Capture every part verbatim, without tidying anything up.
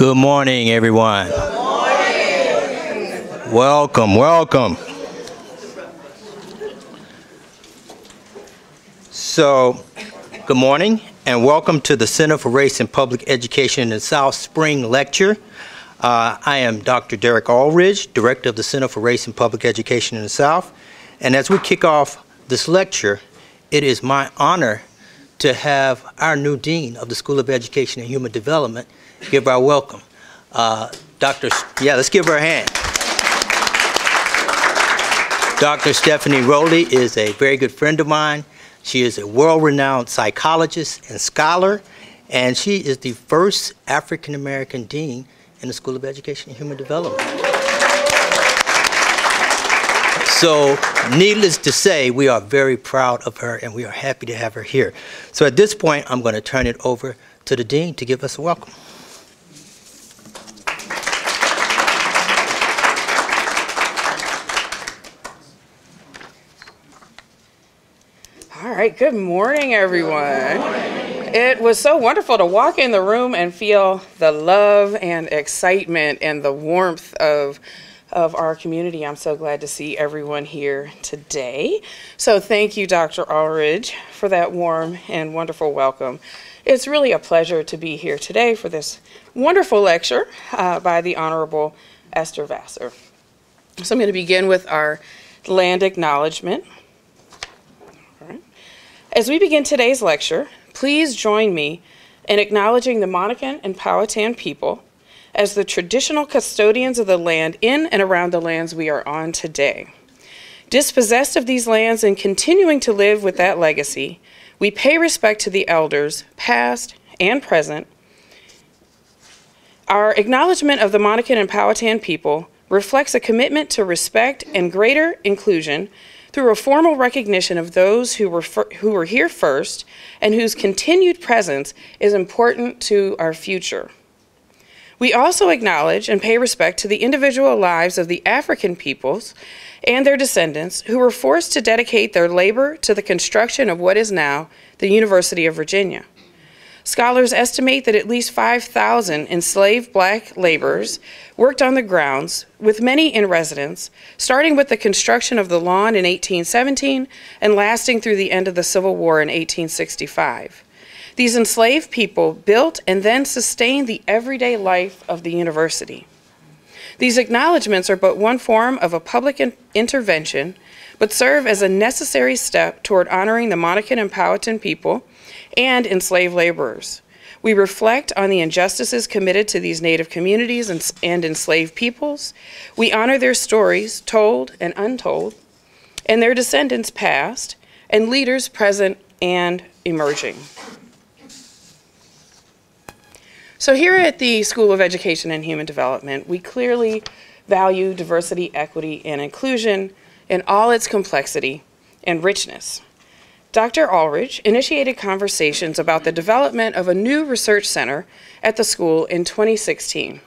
Good morning, everyone. Good morning. Welcome, welcome. So, good morning and welcome to the Center for Race and Public Education in South Spring Lecture. Uh, I am Doctor Derek Alridge, Director of the Center for Race and Public Education in the South. And as we kick off this lecture, it is my honor to have our new Dean of the School of Education and Human Development give our welcome. Uh, Doctor, yeah, let's give her a hand. Doctor Stephanie Rowley is a very good friend of mine. She is a world-renowned psychologist and scholar, and she is the first African-American Dean in the School of Education and Human Development. So, needless to say, we are very proud of her, and we are happy to have her here. So at this point, I'm going to turn it over to the Dean to give us a welcome. All right, good morning, everyone. Good morning. It was so wonderful to walk in the room and feel the love and excitement and the warmth of, of our community. I'm so glad to see everyone here today. So thank you, Doctor Alridge, for that warm and wonderful welcome. It's really a pleasure to be here today for this wonderful lecture uh, by the Honorable Esther Vassar. So I'm going to begin with our land acknowledgement. As we begin today's lecture, please join me in acknowledging the Monacan and Powhatan people as the traditional custodians of the land in and around the lands we are on today. Dispossessed of these lands and continuing to live with that legacy, we pay respect to the elders, past and present. Our acknowledgement of the Monacan and Powhatan people reflects a commitment to respect and greater inclusion through a formal recognition of those who were, who were here first and whose continued presence is important to our future. We also acknowledge and pay respect to the individual lives of the African peoples and their descendants who were forced to dedicate their labor to the construction of what is now the University of Virginia. Scholars estimate that at least five thousand enslaved black laborers worked on the grounds, with many in residence, starting with the construction of the lawn in eighteen seventeen and lasting through the end of the Civil War in eighteen sixty-five. These enslaved people built and then sustained the everyday life of the university. These acknowledgments are but one form of a public intervention, but serve as a necessary step toward honoring the Monacan and Powhatan people and enslaved laborers. We reflect on the injustices committed to these Native communities and, and enslaved peoples. We honor their stories, told and untold, and their descendants past, and leaders present and emerging. So here at the School of Education and Human Development, we clearly value diversity, equity, and inclusion in all its complexity and richness. Doctor Alridge initiated conversations about the development of a new research center at the school in twenty sixteen.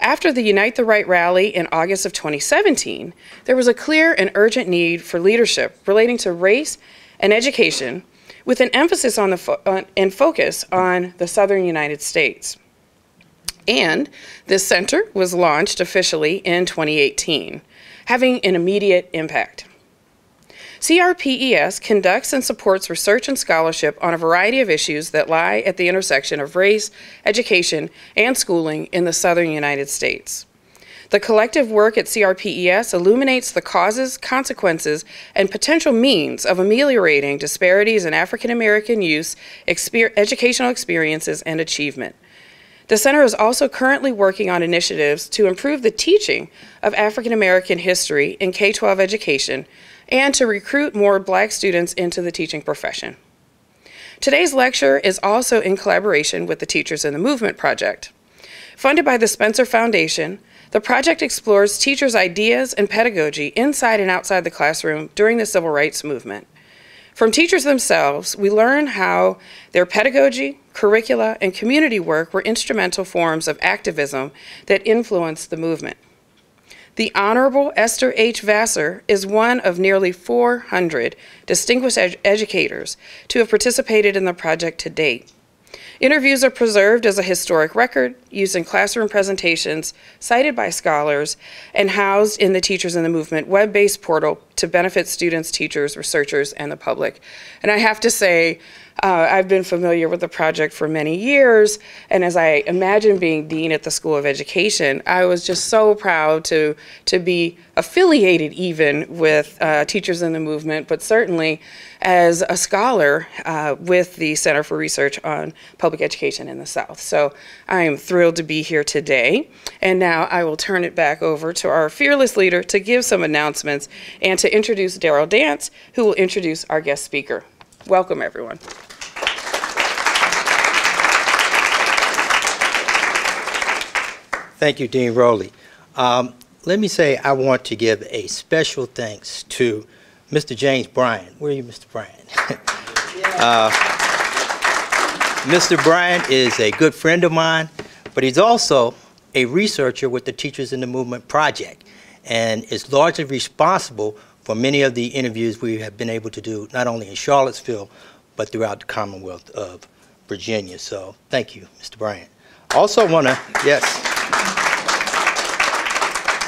After the Unite the Right rally in August of twenty seventeen, there was a clear and urgent need for leadership relating to race and education, with an emphasis on the fo on, and focus on the Southern United States. And this center was launched officially in twenty eighteen, having an immediate impact. C R P E S conducts and supports research and scholarship on a variety of issues that lie at the intersection of race, education, and schooling in the Southern United States. The collective work at C R P E S illuminates the causes, consequences, and potential means of ameliorating disparities in African American youth exper- educational experiences and achievement. The center is also currently working on initiatives to improve the teaching of African American history in K twelve education and to recruit more black students into the teaching profession. Today's lecture is also in collaboration with the Teachers in the Movement project. Funded by the Spencer Foundation, the project explores teachers' ideas and pedagogy inside and outside the classroom during the Civil Rights Movement. From teachers themselves, we learn how their pedagogy, curricula, and community work were instrumental forms of activism that influenced the movement. The Honorable Esther H. Vassar is one of nearly four hundred distinguished ed- educators to have participated in the project to date. Interviews are preserved as a historic record, used in classroom presentations, cited by scholars, and housed in the Teachers in the Movement web-based portal to benefit students, teachers, researchers, and the public. And I have to say, uh, I've been familiar with the project for many years, and as I imagine being dean at the School of Education, I was just so proud to, to be affiliated even with uh, Teachers in the Movement, but certainly as a scholar uh, with the Center for Research on Public Education in the South. So I am thrilled to be here today. And now I will turn it back over to our fearless leader to give some announcements and to introduce Daryl Dance, who will introduce our guest speaker. Welcome, everyone. Thank you, Dean Rowley. Um, let me say I want to give a special thanks to Mister James Bryant. Where are you, Mister Bryant? uh, Mister Bryant is a good friend of mine, but he's also a researcher with the Teachers in the Movement Project and is largely responsible for many of the interviews we have been able to do, not only in Charlottesville, but throughout the Commonwealth of Virginia. So thank you, Mister Bryant. Also want to, yes.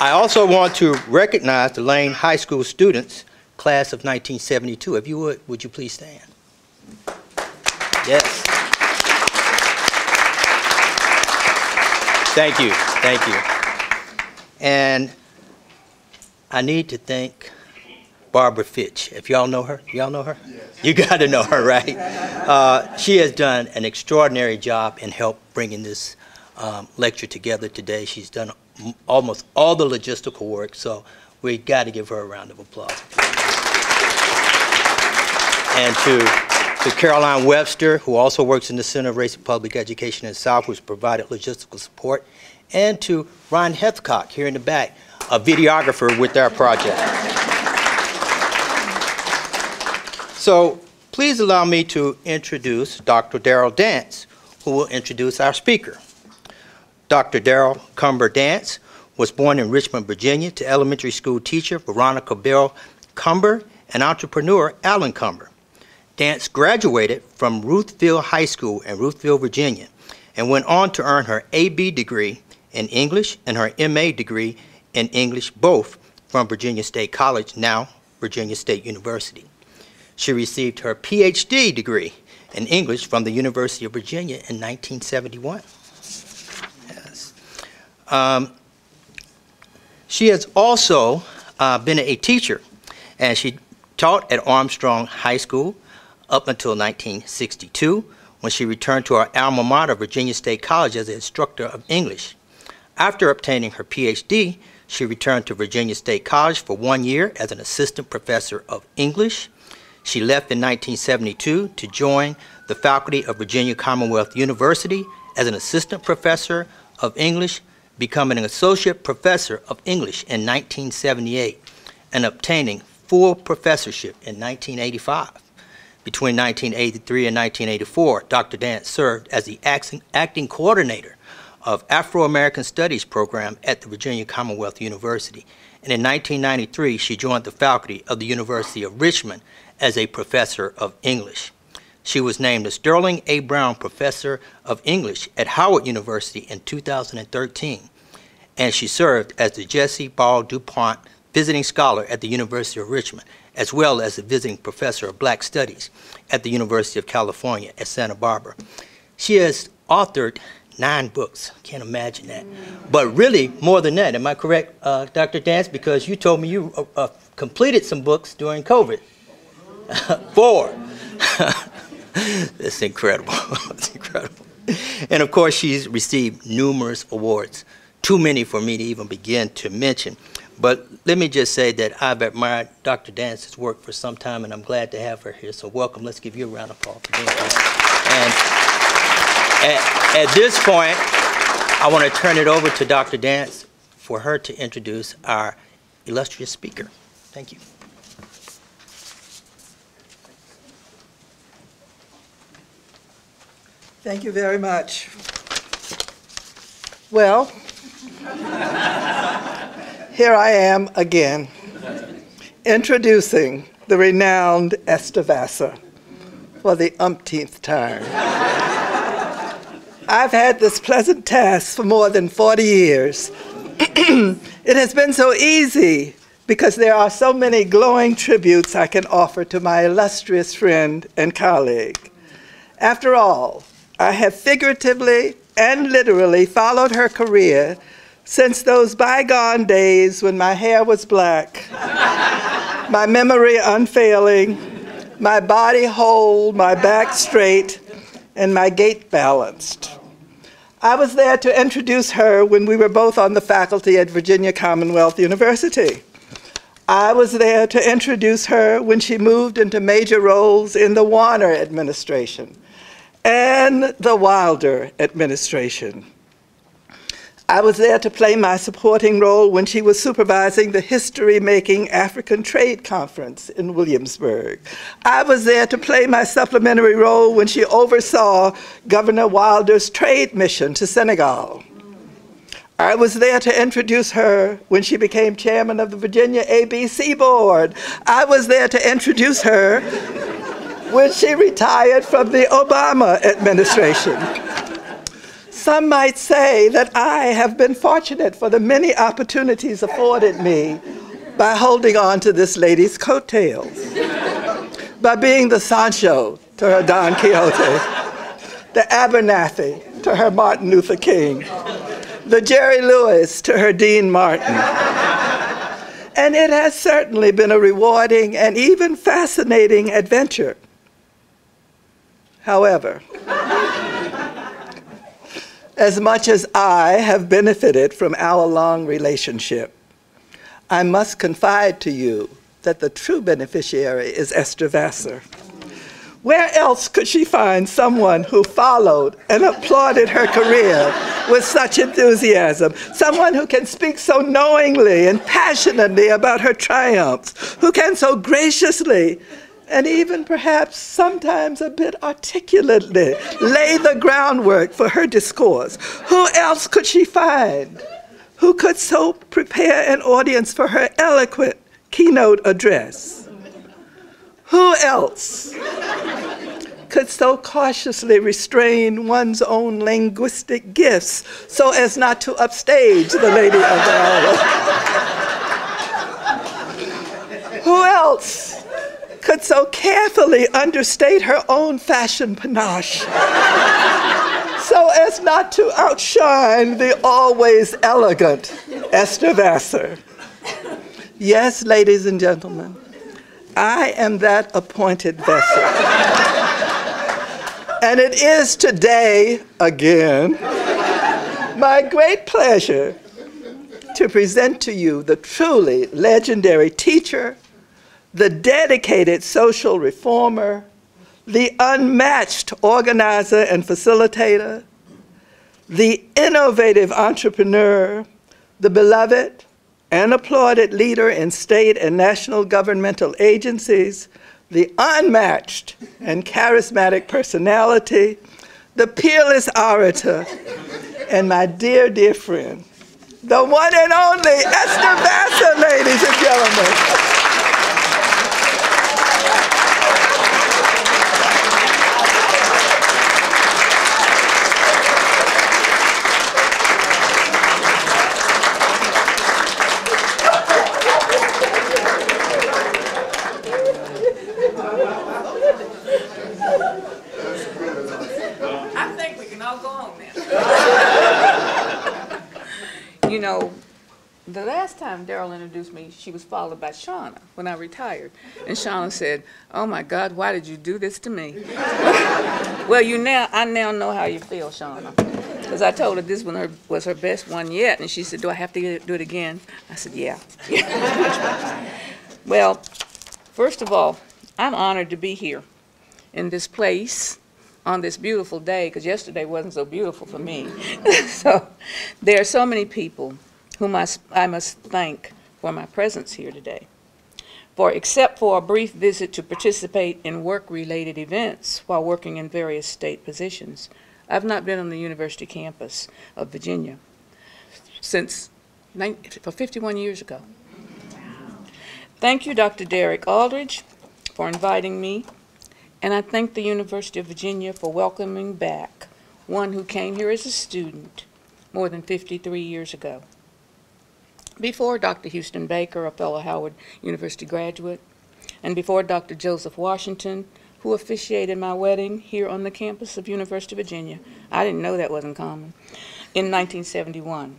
I also want to recognize the Lane High School students, class of nineteen seventy-two. If you would, would you please stand? Yes. Thank you, thank you. And I need to thank Barbara Fitch. If y'all know her, y'all know her? Yes. You gotta know her, right? Uh, she has done an extraordinary job and helped bringing this um, lecture together today. She's done almost all the logistical work, so we gotta give her a round of applause. And to To Caroline Webster, who also works in the Center of Race and Public Education in the South, who's provided logistical support, and to Ron Heathcock here in the back, a videographer with our project. So please allow me to introduce Doctor Daryl Dance, who will introduce our speaker. Doctor Daryl Cumber Dance was born in Richmond, Virginia, to elementary school teacher Veronica Bell Cumber and entrepreneur Alan Cumber. Dance graduated from Ruthville High School in Ruthville, Virginia, and went on to earn her A B degree in English and her M A degree in English, both from Virginia State College, now Virginia State University. She received her P H D degree in English from the University of Virginia in nineteen seventy-one. Yes. Um, she has also uh, been a teacher, and she taught at Armstrong High School up until nineteen sixty-two, when she returned to her alma mater, Virginia State College, as an instructor of English. After obtaining her P H D, she returned to Virginia State College for one year as an assistant professor of English. She left in nineteen seventy-two to join the faculty of Virginia Commonwealth University as an assistant professor of English, becoming an associate professor of English in nineteen seventy-eight and obtaining full professorship in nineteen eighty-five. Between nineteen eighty-three and nineteen eighty-four, Doctor Dance served as the acting, acting coordinator of Afro-American Studies program at the Virginia Commonwealth University. And in nineteen ninety-three, she joined the faculty of the University of Richmond as a professor of English. She was named the Sterling A. Brown Professor of English at Howard University in two thousand thirteen. And she served as the Jesse Ball DuPont Visiting Scholar at the University of Richmond, as well as a visiting professor of Black Studies at the University of California at Santa Barbara. She has authored nine books. Can't imagine that. But really, more than that. Am I correct, uh, Doctor Dance? Because you told me you uh, uh, completed some books during COVID. Four. That's incredible. That's incredible. And of course, she's received numerous awards. Too many for me to even begin to mention. But let me just say that I've admired Doctor Dance's work for some time, and I'm glad to have her here. So welcome. Let's give you a round of applause for being here. And at, at this point, I want to turn it over to Doctor Dance for her to introduce our illustrious speaker. Thank you. Thank you very much. Well, here I am again, introducing the renowned Esther Vassar for the umpteenth time. I've had this pleasant task for more than forty years. It has been so easy because there are so many glowing tributes I can offer to my illustrious friend and colleague. After all, I have figuratively and literally followed her career since those bygone days when my hair was black, my memory unfailing, my body whole, my back straight, and my gait balanced. I was there to introduce her when we were both on the faculty at Virginia Commonwealth University. I was there to introduce her when she moved into major roles in the Warner administration and the Wilder administration. I was there to play my supporting role when she was supervising the history-making African Trade Conference in Williamsburg. I was there to play my supplementary role when she oversaw Governor Wilder's trade mission to Senegal. I was there to introduce her when she became chairman of the Virginia A B C board. I was there to introduce her when she retired from the Obama administration. Some might say that I have been fortunate for the many opportunities afforded me by holding on to this lady's coattails, by being the Sancho to her Don Quixote, the Abernathy to her Martin Luther King, the Jerry Lewis to her Dean Martin. And it has certainly been a rewarding and even fascinating adventure. However, as much as I have benefited from our long relationship, I must confide to you that the true beneficiary is Esther Vassar. Where else could she find someone who followed and applauded her career with such enthusiasm? Someone who can speak so knowingly and passionately about her triumphs, who can so graciously and even perhaps sometimes a bit articulately lay the groundwork for her discourse. Who else could she find who could so prepare an audience for her eloquent keynote address? Who else could so cautiously restrain one's own linguistic gifts so as not to upstage the lady of the hour? Who else could so carefully understate her own fashion panache so as not to outshine the always elegant Esther Vassar? Yes, ladies and gentlemen, I am that appointed vessel. And it is today, again, my great pleasure to present to you the truly legendary teacher, the dedicated social reformer, the unmatched organizer and facilitator, the innovative entrepreneur, the beloved and applauded leader in state and national governmental agencies, the unmatched and charismatic personality, the peerless orator, and my dear, dear friend, the one and only Esther Vassar, ladies and gentlemen. The last time Daryl introduced me, she was followed by Shauna when I retired. And Shauna said, "Oh my God, why did you do this to me?" Well, you now, I now know how you feel, Shauna. Because I told her this one her, was her best one yet. And she said, "Do I have to get it, do it again?" I said, "Yeah." Well, first of all, I'm honored to be here in this place on this beautiful day, because yesterday wasn't so beautiful for me. So there are so many people whom I, I must thank for my presence here today. For except for a brief visit to participate in work-related events while working in various state positions, I've not been on the university campus of Virginia since fifty-one years ago. Thank you, Doctor Derek Alridge, for inviting me, and I thank the University of Virginia for welcoming back one who came here as a student more than fifty-three years ago. Before Doctor Houston Baker, a fellow Howard University graduate, and before Doctor Joseph Washington, who officiated my wedding here on the campus of University of Virginia. I didn't know that wasn't common, in nineteen seventy-one.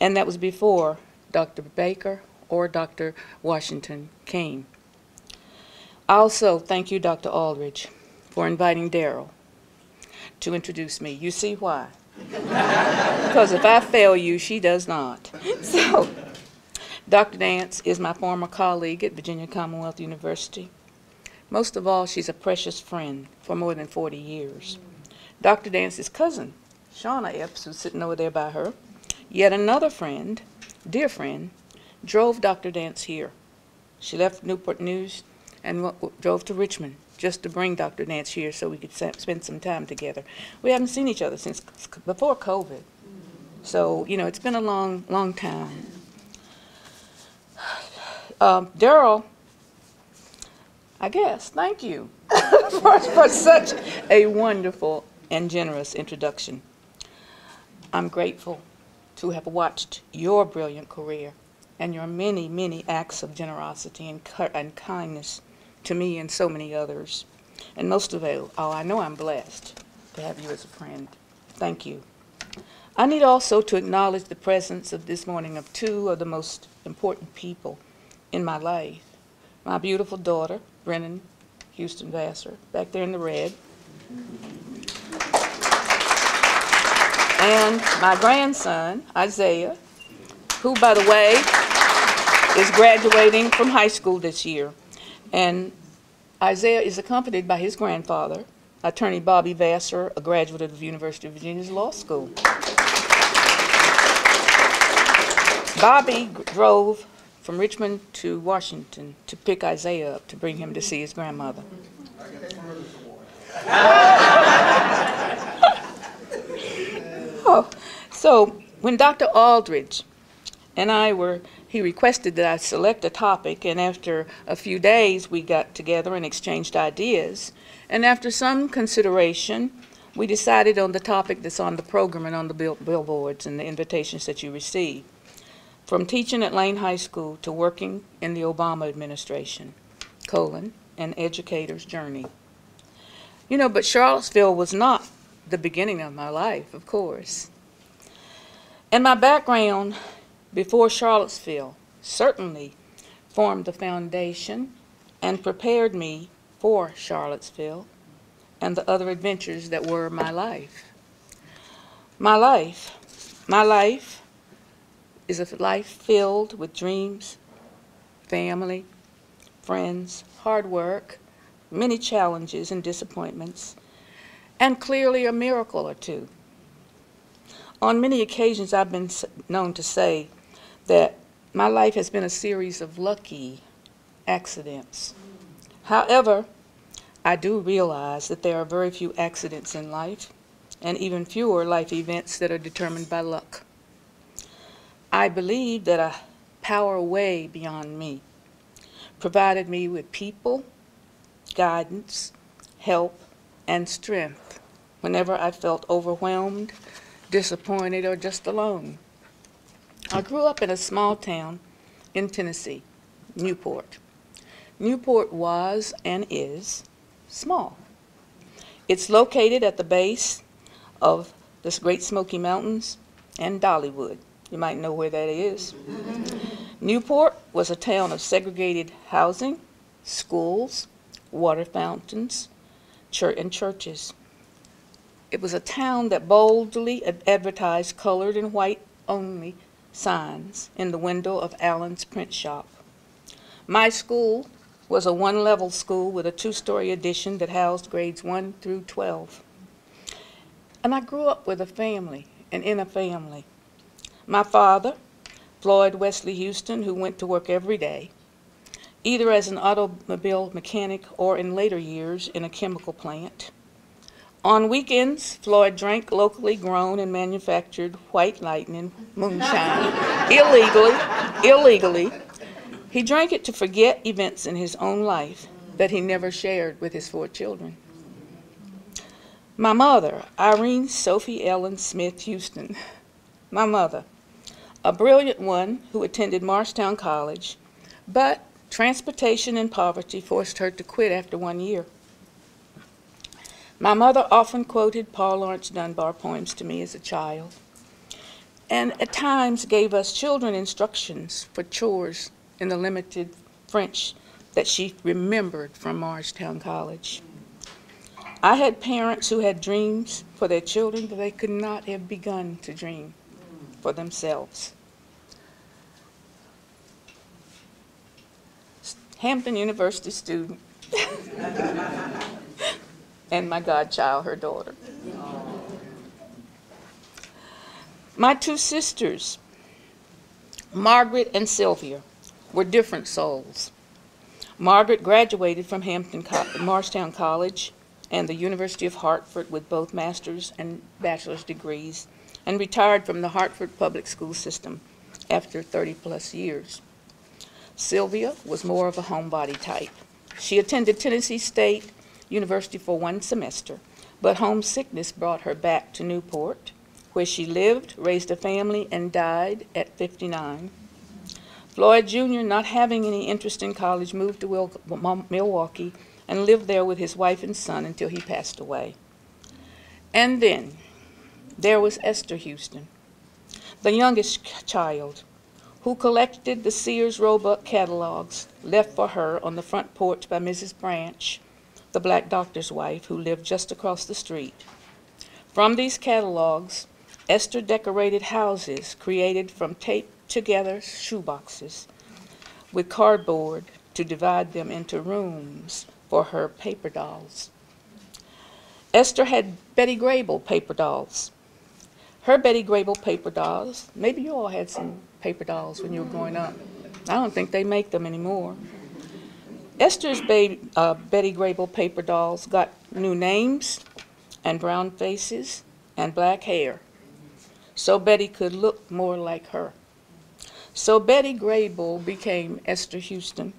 And that was before Doctor Baker or Doctor Washington came. Also, thank you, Doctor Alridge, for inviting Daryl to introduce me. You see why? Because if I fail you, she does not. So, Doctor Dance is my former colleague at Virginia Commonwealth University. Most of all, she's a precious friend for more than forty years. Doctor Dance's cousin, Shauna Epps, who's sitting over there by her, yet another friend, dear friend, drove Doctor Dance here. She left Newport News and drove to Richmond just to bring Doctor Dance here so we could spend some time together. We haven't seen each other since before COVID. So, you know, it's been a long, long time. Um, Daryl, I guess, thank you for, for such a wonderful and generous introduction. I'm grateful to have watched your brilliant career and your many, many acts of generosity and, and kindness to me and so many others. And most of all, I know I'm blessed to have you as a friend. Thank you. I need also to acknowledge the presence of this morning of two of the most important people in my life. My beautiful daughter, Brennan Houston Vassar, back there in the red. And my grandson, Isaiah, who, by the way, is graduating from high school this year. And Isaiah is accompanied by his grandfather, Attorney Bobby Vassar, a graduate of the University of Virginia's Law School. Bobby drove from Richmond to Washington to pick Isaiah up to bring him to see his grandmother. Oh, so when Doctor Alridge and I were, he requested that I select a topic, and after a few days we got together and exchanged ideas, and after some consideration we decided on the topic that's on the program and on the bill billboards and the invitations that you receive. From teaching at Lane High School to working in the Obama administration, colon, an educator's journey. You know, but Charlottesville was not the beginning of my life, of course. And my background before Charlottesville certainly formed the foundation and prepared me for Charlottesville and the other adventures that were my life. My life, my life, is a life filled with dreams, family, friends, hard work, many challenges and disappointments, and clearly a miracle or two. On many occasions, I've been known to say that my life has been a series of lucky accidents. However, I do realize that there are very few accidents in life, and even fewer life events that are determined by luck. I believe that a power way beyond me provided me with people, guidance, help, and strength whenever I felt overwhelmed, disappointed, or just alone. I grew up in a small town in Tennessee, Newport. Newport was and is small. It's located at the base of the Great Smoky Mountains and Dollywood. You might know where that is. Newport was a town of segregated housing, schools, water fountains, church and churches. It was a town that boldly advertised colored and white only signs in the window of Allen's print shop. My school was a one-level school with a two-story addition that housed grades one through twelve. And I grew up with a family and in a family. My father, Floyd Wesley Houston, who went to work every day, either as an automobile mechanic or in later years in a chemical plant. On weekends, Floyd drank locally grown and manufactured white lightning moonshine illegally, illegally. He drank it to forget events in his own life that he never shared with his four children. My mother, Irene Sophie Ellen Smith Houston. My mother, a brilliant one who attended Marshtown College, but transportation and poverty forced her to quit after one year. My mother often quoted Paul Laurence Dunbar poems to me as a child, and at times gave us children instructions for chores in the limited French that she remembered from Marshtown College. I had parents who had dreams for their children, but they could not have begun to dream for themselves. Hampton University student, and my godchild, her daughter. Aww. My two sisters, Margaret and Sylvia, were different souls. Margaret graduated from Hampton Co- Marshtown College and the University of Hartford with both master's and bachelor's degrees, and retired from the Hartford public school system after thirty plus years. Sylvia was more of a homebody type. She attended Tennessee State University for one semester, but homesickness brought her back to Newport, where she lived, raised a family, and died at fifty-nine. Floyd Junior, not having any interest in college, moved to Milwaukee and lived there with his wife and son until he passed away. And then there was Esther Houston, the youngest child, who collected the Sears Roebuck catalogs left for her on the front porch by Missus Branch, the black doctor's wife who lived just across the street. From these catalogs, Esther decorated houses created from taped together shoeboxes with cardboard to divide them into rooms for her paper dolls. Esther had Betty Grable paper dolls. Her Betty Grable paper dolls, maybe you all had some paper dolls when you were growing up. I don't think they make them anymore. Esther's baby, uh, Betty Grable paper dolls got new names and brown faces and black hair so Betty could look more like her. So Betty Grable became Esther Houston,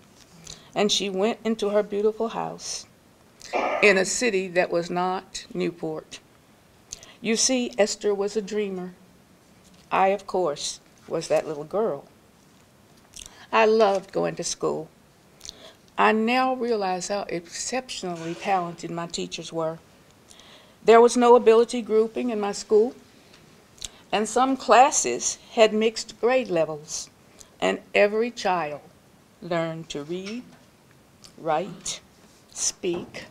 and she went into her beautiful house in a city that was not Newport. You see, Esther was a dreamer. I, of course, was that little girl. I loved going to school. I now realize how exceptionally talented my teachers were. There was no ability grouping in my school, and some classes had mixed grade levels, and every child learned to read, write, speak,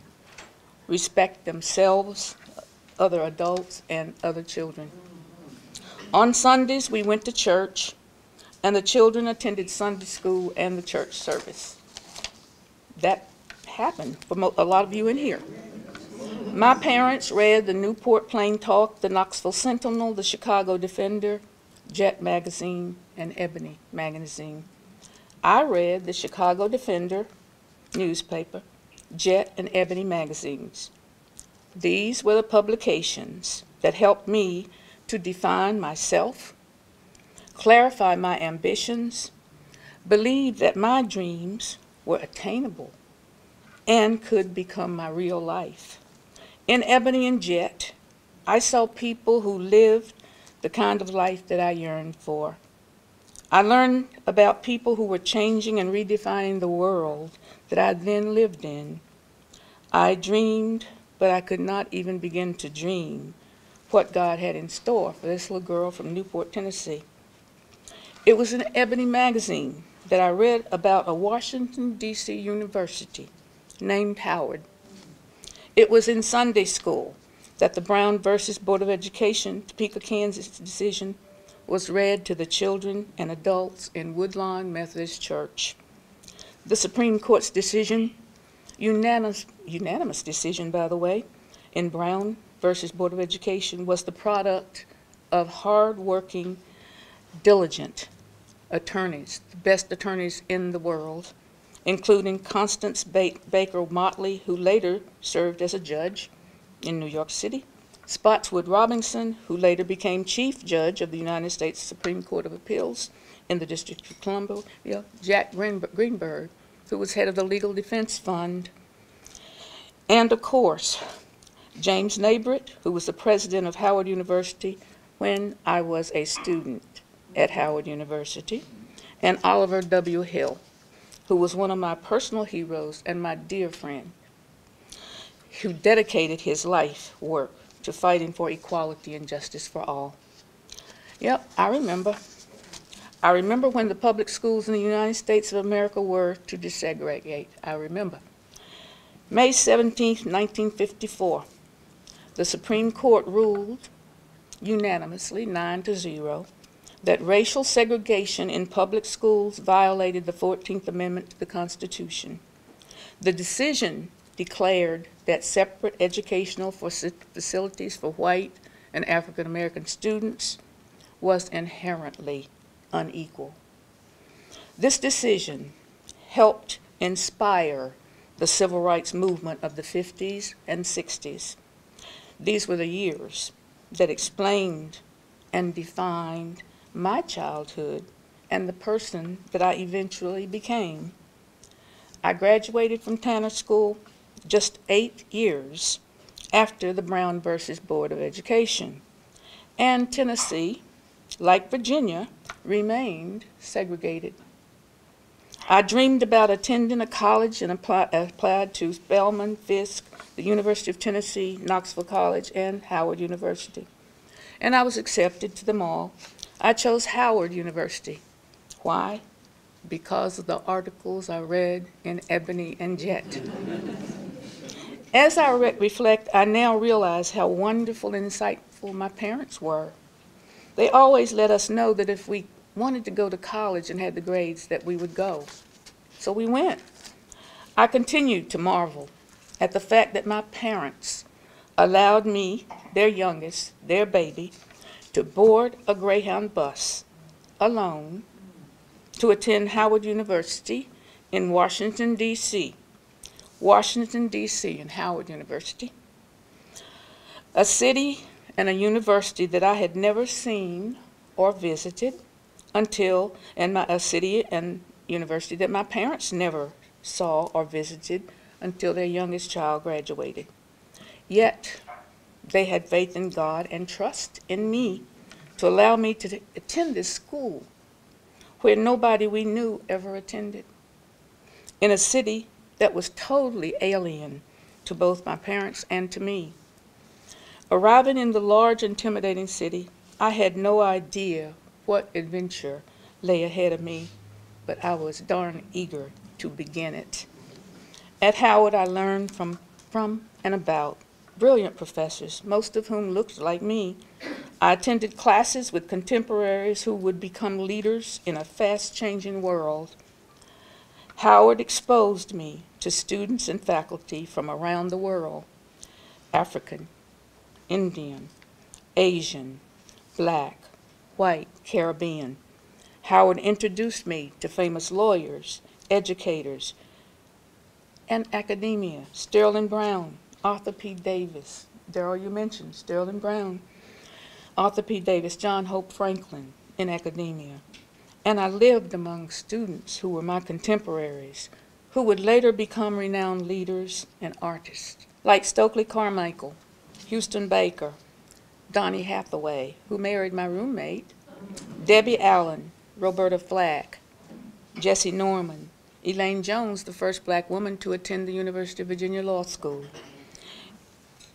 respect themselves, other adults, and other children. On Sundays, we went to church, and the children attended Sunday school and the church service. That happened for a lot of you in here. My parents read the Newport Plain Talk, the Knoxville Sentinel, the Chicago Defender, Jet Magazine, and Ebony Magazine. I read the Chicago Defender newspaper, Jet, and Ebony magazines. These were the publications that helped me to define myself, clarify my ambitions, believe that my dreams were attainable, and could become my real life. In Ebony and Jet, I saw people who lived the kind of life that I yearned for. I learned about people who were changing and redefining the world that I then lived in. I dreamed, but I could not even begin to dream what God had in store for this little girl from Newport, Tennessee. It was in Ebony magazine that I read about a Washington, D C university named Howard. It was in Sunday school that the Brown versus Board of Education, Topeka, Kansas decision was read to the children and adults in Woodlawn Methodist Church. The Supreme Court's decision, unanimous, unanimous decision, by the way, in Brown versus Board of Education, was the product of hard-working, diligent attorneys, the best attorneys in the world, including Constance ba Baker Motley, who later served as a judge in New York City, Spotswood Robinson, who later became Chief Judge of the United States Supreme Court of Appeals in the District of Columbia, Jack Greenberg, who was head of the Legal Defense Fund, and of course, James Nabritt, who was the president of Howard University when I was a student at Howard University, and Oliver W. Hill, who was one of my personal heroes and my dear friend, who dedicated his life work to fighting for equality and justice for all. Yep, I remember. I remember when the public schools in the United States of America were to desegregate. I remember. May seventeenth, nineteen fifty-four, the Supreme Court ruled unanimously, nine to zero, that racial segregation in public schools violated the fourteenth Amendment to the Constitution. The decision declared that separate educational facilities for white and African American students was inherently unequal. This decision helped inspire the civil rights movement of the fifties and sixties. These were the years that explained and defined my childhood and the person that I eventually became. I graduated from Tanner School just eight years after the Brown versus Board of Education, and Tennessee, like Virginia, remained segregated. I dreamed about attending a college and apply, applied to Spelman, Fisk, the University of Tennessee, Knoxville College, and Howard University. And I was accepted to them all. I chose Howard University. Why? Because of the articles I read in Ebony and Jet. As I re reflect, I now realize how wonderful and insightful my parents were. They always let us know that if we wanted to go to college and had the grades that we would go. So we went. I continued to marvel at the fact that my parents allowed me, their youngest, their baby, to board a Greyhound bus alone to attend Howard University in Washington, D C Washington, D C and Howard University, a city and a university that I had never seen or visited until, and my, a city and university that my parents never saw or visited until their youngest child graduated. Yet, they had faith in God and trust in me to allow me to attend this school where nobody we knew ever attended, in a city that was totally alien to both my parents and to me. Arriving in the large, intimidating city, I had no idea what adventure lay ahead of me, but I was darn eager to begin it. At Howard, I learned from, from and about brilliant professors, most of whom looked like me. I attended classes with contemporaries who would become leaders in a fast-changing world. Howard exposed me to students and faculty from around the world, African, Indian, Asian, Black, White, Caribbean. Howard introduced me to famous lawyers, educators, and academia, Sterling Brown, Arthur P. Davis, Daryl, you mentioned Sterling Brown, Arthur P. Davis, John Hope Franklin in academia. And I lived among students who were my contemporaries, who would later become renowned leaders and artists, like Stokely Carmichael, Houston Baker, Donnie Hathaway, who married my roommate, Debbie Allen, Roberta Flack, Jesse Norman, Elaine Jones, the first Black woman to attend the University of Virginia Law School,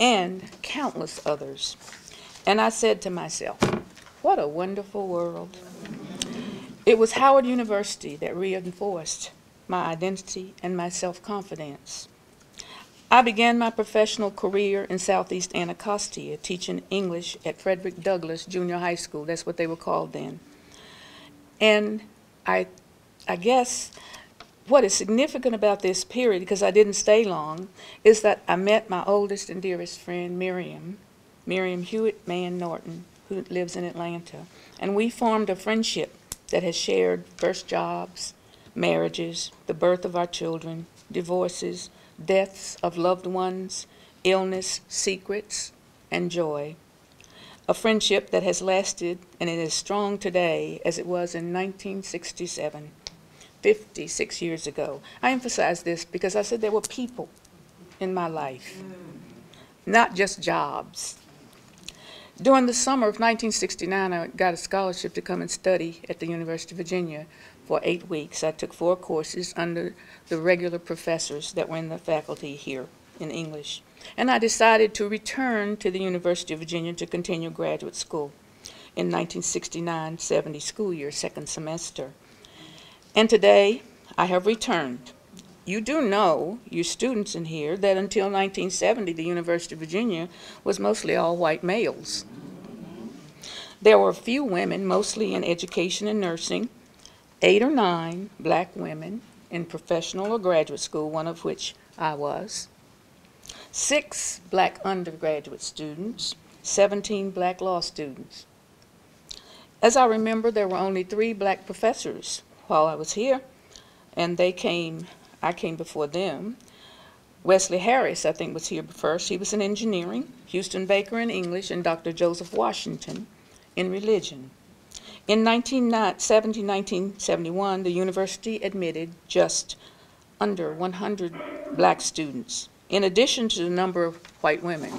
and countless others. And I said to myself, what a wonderful world. It was Howard University that reinforced my identity and my self-confidence. I began my professional career in Southeast Anacostia, teaching English at Frederick Douglass Junior High School. That's what they were called then. And I, I guess what is significant about this period, because I didn't stay long, is that I met my oldest and dearest friend, Miriam, Miriam Hewitt Mann Norton, who lives in Atlanta. And we formed a friendship that has shared first jobs, marriages, the birth of our children, divorces, deaths of loved ones, illness, secrets, and joy. A friendship that has lasted and it is strong today as it was in nineteen sixty-seven, fifty-six years ago. I emphasize this because I said there were people in my life. not just jobs. During the summer of nineteen sixty-nine, I got a scholarship to come and study at the University of Virginia for eight weeks. I took four courses under the regular professors that were in the faculty here in English. And I decided to return to the University of Virginia to continue graduate school in nineteen sixty-nine seventy school year, second semester. And today, I have returned. You do know, you students in here, that until nineteen seventy, the University of Virginia was mostly all white males. There were a few women, mostly in education and nursing, eight or nine black women in professional or graduate school, one of which I was, six black undergraduate students, seventeen black law students. As I remember, there were only three black professors while I was here, and they came, I came before them. Wesley Harris, I think, was here first. He was in engineering, Houston Baker in English, and Doctor Joseph Washington in religion. In nineteen seventy, nineteen seventy-one, the university admitted just under one hundred black students, in addition to the number of white women.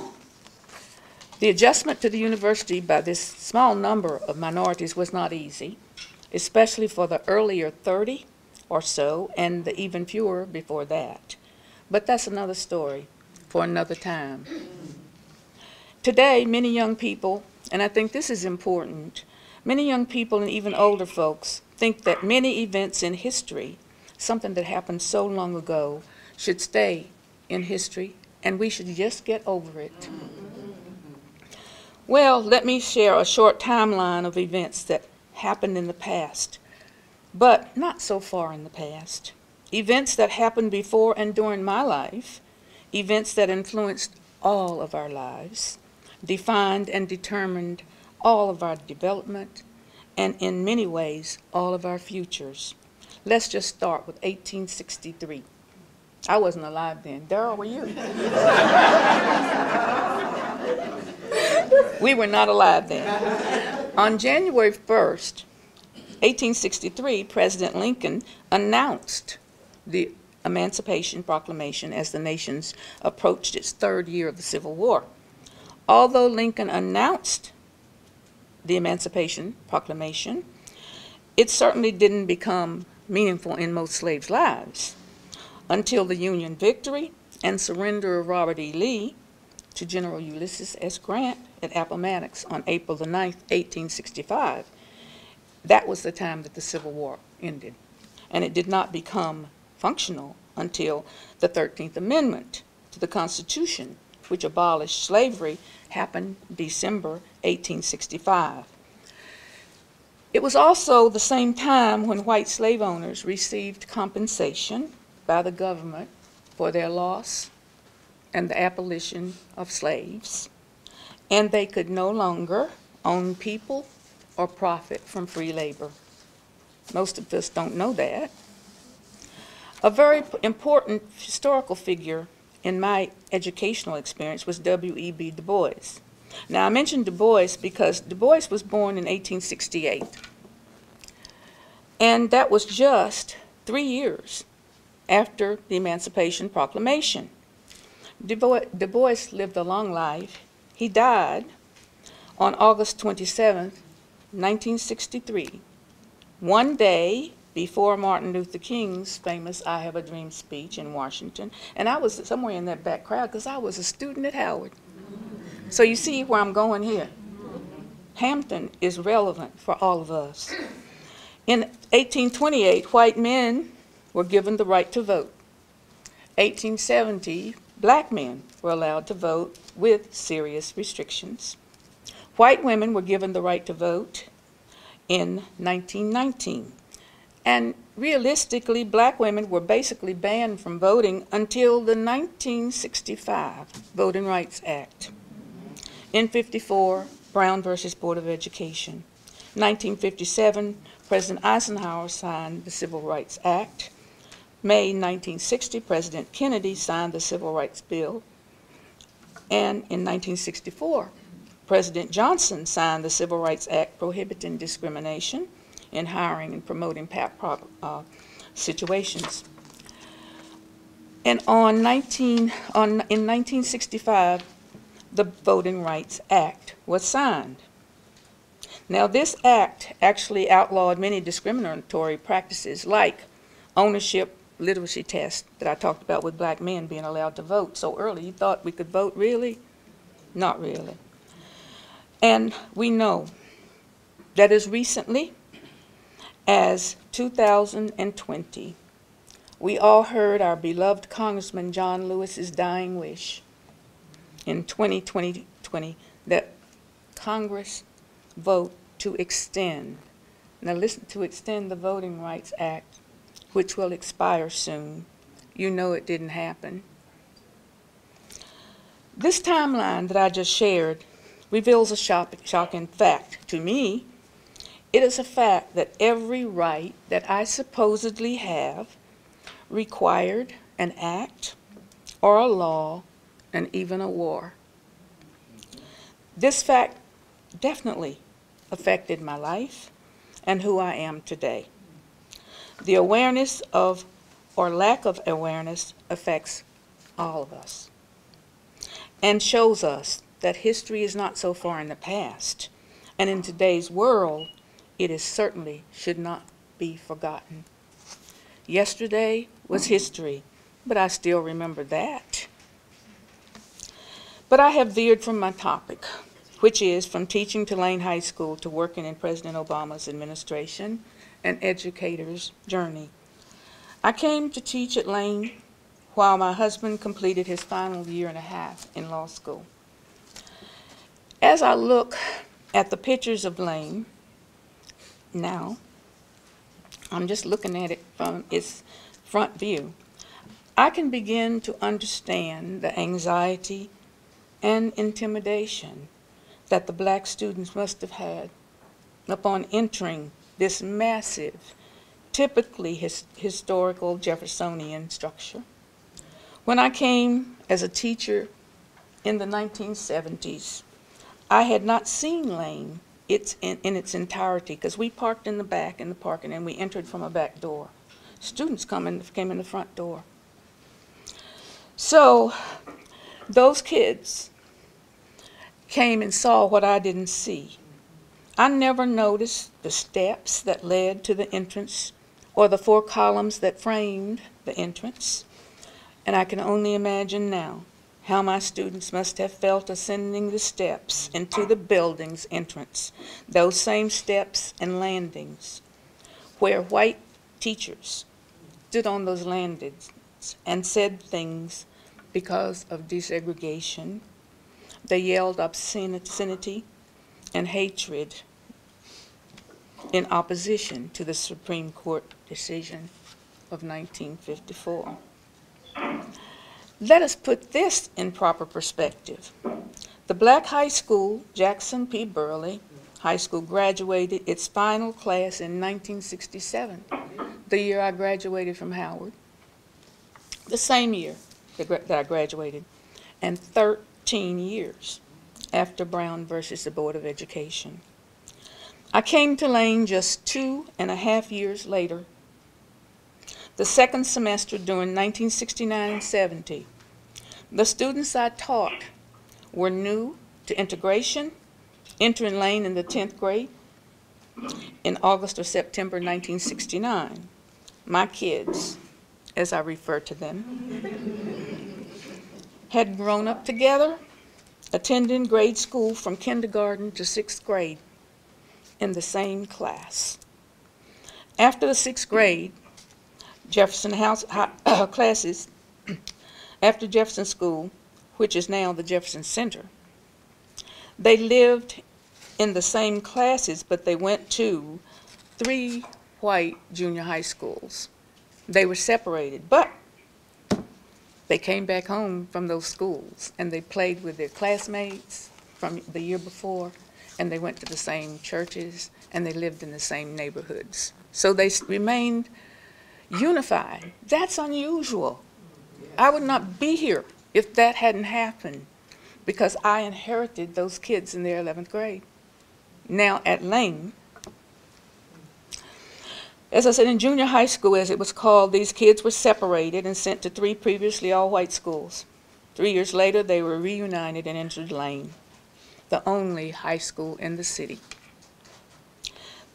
The adjustment to the university by this small number of minorities was not easy, especially for the earlier thirty or so, and the even fewer before that. But that's another story for another time. Today, many young people, and I think this is important, many young people and even older folks think that many events in history, something that happened so long ago, should stay in history, and we should just get over it. Well, let me share a short timeline of events that happened in the past, but not so far in the past. Events that happened before and during my life, events that influenced all of our lives, defined and determined all of our development, and in many ways, all of our futures. Let's just start with eighteen sixty-three. I wasn't alive then. Daryl, were you? We were not alive then. On January first, eighteen sixty-three, President Lincoln announced the Emancipation Proclamation as the nation approached its third year of the Civil War. Although Lincoln announced the Emancipation Proclamation, it certainly didn't become meaningful in most slaves' lives until the Union victory and surrender of Robert E. Lee to General Ulysses S. Grant at Appomattox on April the ninth, eighteen sixty-five. That was the time that the Civil War ended, and it did not become functional until the thirteenth Amendment to the Constitution, which abolished slavery, happened December eighteen sixty-five. It was also the same time when white slave owners received compensation by the government for their loss and the abolition of slaves, and they could no longer own people or profit from free labor. Most of us don't know that. A very important historical figure in my educational experience was W E B Du Bois. Now, I mentioned Du Bois because Du Bois was born in eighteen sixty-eight, and that was just three years after the Emancipation Proclamation. Du Bois, Du Bois lived a long life. He died on August twenty-seventh, nineteen sixty-three, one day before Martin Luther King's famous I Have a Dream speech in Washington. And I was somewhere in that back crowd because I was a student at Howard. So you see where I'm going here. Hampton is relevant for all of us. In eighteen twenty-eight, white men were given the right to vote. eighteen seventy, black men were allowed to vote with serious restrictions. White women were given the right to vote in nineteen nineteen. And realistically, black women were basically banned from voting until the nineteen sixty-five Voting Rights Act. In fifty-four, Brown versus Board of Education. nineteen fifty-seven, President Eisenhower signed the Civil Rights Act. May nineteen sixty, President Kennedy signed the Civil Rights Bill. And in nineteen sixty-four, President Johnson signed the Civil Rights Act prohibiting discrimination in hiring and promoting uh, situations. And on, 19, on in nineteen sixty-five, the Voting Rights Act was signed. Now, this act actually outlawed many discriminatory practices like ownership literacy tests that I talked about with black men being allowed to vote so early. You thought we could vote, really? Not really. And we know that as recently as two thousand twenty, we all heard our beloved Congressman John Lewis's dying wish in twenty twenty that Congress vote to extend, now listen, to extend the Voting Rights Act, which will expire soon. You know it didn't happen. This timeline that I just shared reveals a shocking fact to me. It is a fact that every right that I supposedly have required an act or a law and even a war. This fact definitely affected my life and who I am today. The awareness of, or lack of awareness, affects all of us and shows us that history is not so far in the past, and in today's world, it is certainly should not be forgotten. Yesterday was history, but I still remember that. But I have veered from my topic, which is from teaching to Lane High School to working in President Obama's administration, an educator's journey. I came to teach at Lane while my husband completed his final year and a half in law school. As I look at the pictures of Lane now, I'm just looking at it from its front view, I can begin to understand the anxiety and intimidation that the black students must have had upon entering this massive, typically his, historical Jeffersonian structure. When I came as a teacher in the nineteen seventies, I had not seen Lane it's in, in its entirety, because we parked in the back in the parking and we entered from a back door. Students come in, came in the front door. So those kids came and saw what I didn't see. I never noticed the steps that led to the entrance or the four columns that framed the entrance. And I can only imagine now how my students must have felt ascending the steps into the building's entrance, those same steps and landings, where white teachers stood on those landings and said things because of desegregation. They yelled obscenity and hatred in opposition to the Supreme Court decision of nineteen fifty-four. Let us put this in proper perspective. The black high school, Jackson P. Burley High School, graduated its final class in nineteen sixty-seven, the year I graduated from Howard, the same year that, that I graduated, and thirteen years after Brown versus the Board of Education. I came to Lane just two and a half years later, the second semester during nineteen sixty-nine and seventy. The students I taught were new to integration, entering Lane in the tenth grade in August or September nineteen sixty-nine. My kids, as I refer to them, had grown up together, attending grade school from kindergarten to sixth grade in the same class. After the sixth grade, Jefferson House uh, classes after Jefferson School, which is now the Jefferson Center. They lived in the same classes, but they went to three white junior high schools. They were separated, but they came back home from those schools and they played with their classmates from the year before, and they went to the same churches and they lived in the same neighborhoods. So they remained unified. That's unusual. I would not be here if that hadn't happened, because I inherited those kids in their eleventh grade. Now at Lane, as I said, in junior high school, as it was called, these kids were separated and sent to three previously all-white schools. Three years later, they were reunited and entered Lane, the only high school in the city.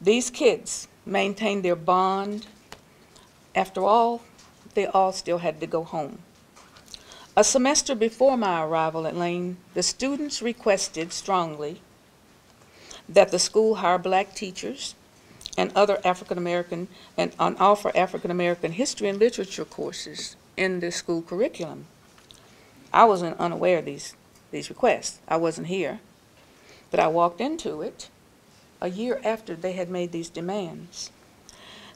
These kids maintained their bond. After all, they all still had to go home. A semester before my arrival at Lane, the students requested strongly that the school hire black teachers and other African-American and offer African-American history and literature courses in the school curriculum. I wasn't unaware of these, these requests. I wasn't here, but I walked into it a year after they had made these demands.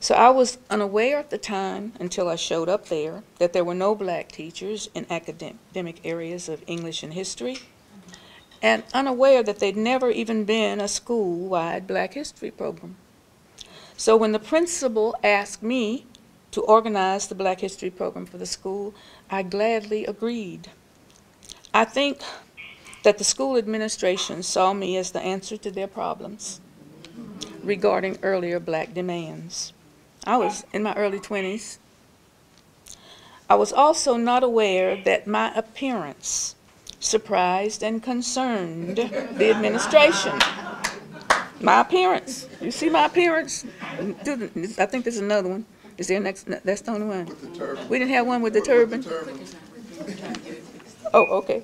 So I was unaware at the time, until I showed up there, that there were no black teachers in academic areas of English and history, and unaware that there'd never even been a school-wide black history program. So when the principal asked me to organize the black history program for the school, I gladly agreed. I think that the school administration saw me as the answer to their problems regarding earlier black demands. I was in my early twenties. I was also not aware that my appearance surprised and concerned the administration. My appearance. You see my appearance? I think there's another one. Is there next? No, that's the only one. The we didn't have one with the turban. With the turban. Oh, okay.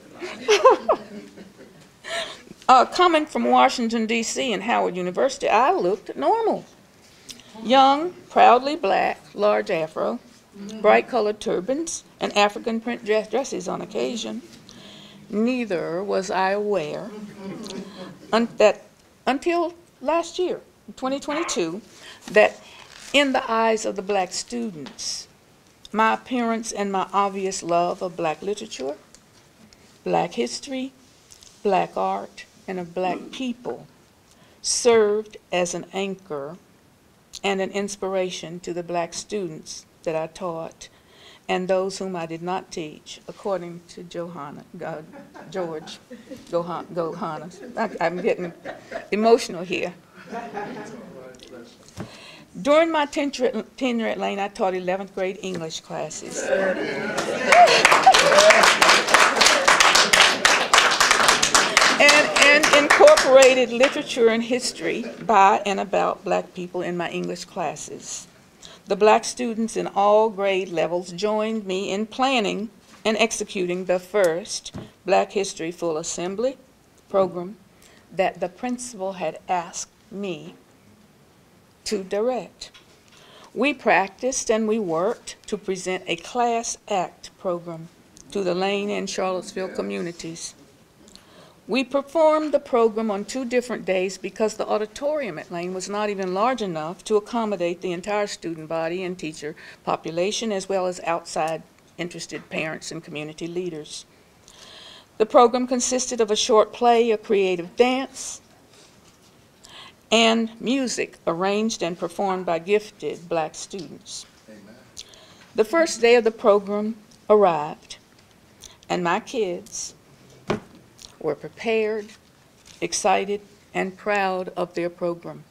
uh, coming from Washington, D C and Howard University, I looked normal. Young, proudly black, large afro, bright colored turbans, and African print dress dresses on occasion. Neither was I aware un that until last year, twenty twenty-two, that in the eyes of the black students, my appearance and my obvious love of black literature, black history, black art, and of black people served as an anchor and an inspiration to the black students that I taught and those whom I did not teach, according to Johanna, uh, George Gohan, Gohanna. I, I'm getting emotional here. During my tenure at Lane, I taught eleventh grade English classes. and, and incorporated literature and history by and about black people in my English classes. The black students in all grade levels joined me in planning and executing the first Black History Full Assembly program that the principal had asked me to direct. We practiced and we worked to present a class act program to the Lane and Charlottesville communities. We performed the program on two different days because the auditorium at Lane was not even large enough to accommodate the entire student body and teacher population, as well as outside interested parents and community leaders. The program consisted of a short play, a creative dance, and music arranged and performed by gifted black students. Amen. The first day of the program arrived, and my kids were prepared, excited, and proud of their program.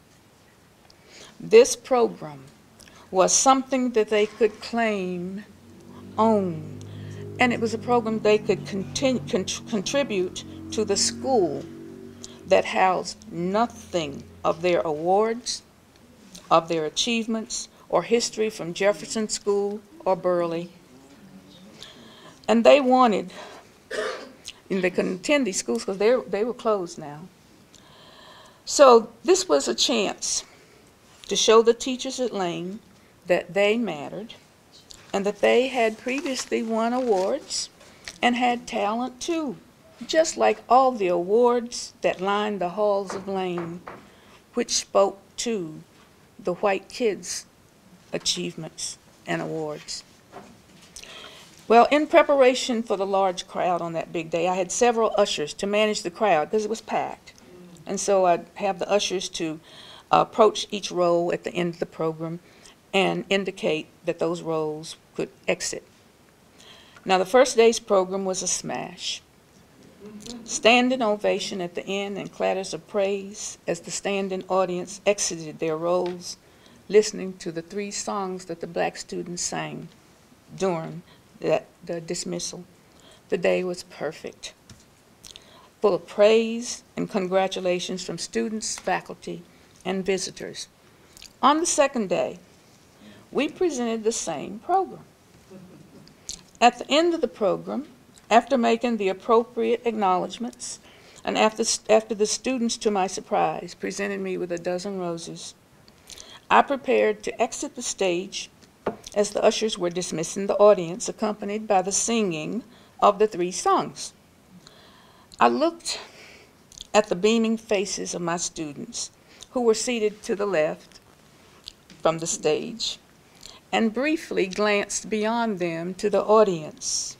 This program was something that they could claim, own, and it was a program they could continue, cont contribute to the school that housed nothing of their awards, of their achievements, or history from Jefferson School or Burley. And they wanted, and they couldn't attend these schools because they, they were closed now. So this was a chance to show the teachers at Lane that they mattered and that they had previously won awards and had talent too, just like all the awards that lined the halls of Lane, which spoke to the white kids' achievements and awards. Well, in preparation for the large crowd on that big day, I had several ushers to manage the crowd because it was packed. And so I'd have the ushers to uh, approach each row at the end of the program and indicate that those rows could exit. Now, the first day's program was a smash. Standing ovation at the end and clatters of praise as the standing audience exited their rows, listening to the three songs that the black students sang during that the dismissal. The day was perfect, full of praise and congratulations from students, faculty, and visitors. On the second day, we presented the same program. At the end of the program, after making the appropriate acknowledgments, and after, after the students, to my surprise, presented me with a dozen roses, I prepared to exit the stage as the ushers were dismissing the audience, accompanied by the singing of the three songs. I looked at the beaming faces of my students, who were seated to the left from the stage, and briefly glanced beyond them to the audience.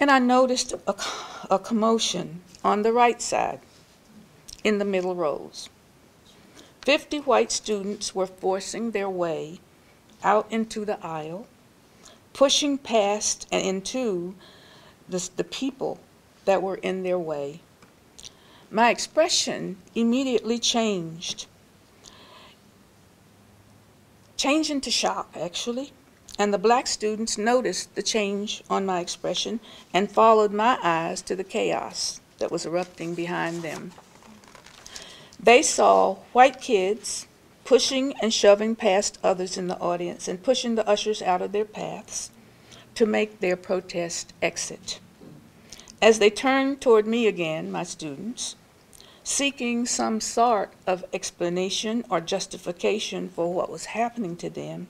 And I noticed a, a commotion on the right side, in the middle rows. Fifty white students were forcing their way out into the aisle, pushing past and into the, the people that were in their way. My expression immediately changed, changing to shock, actually, and the black students noticed the change on my expression and followed my eyes to the chaos that was erupting behind them. They saw white kids pushing and shoving past others in the audience and pushing the ushers out of their paths to make their protest exit. As they turned toward me again, my students, seeking some sort of explanation or justification for what was happening to them,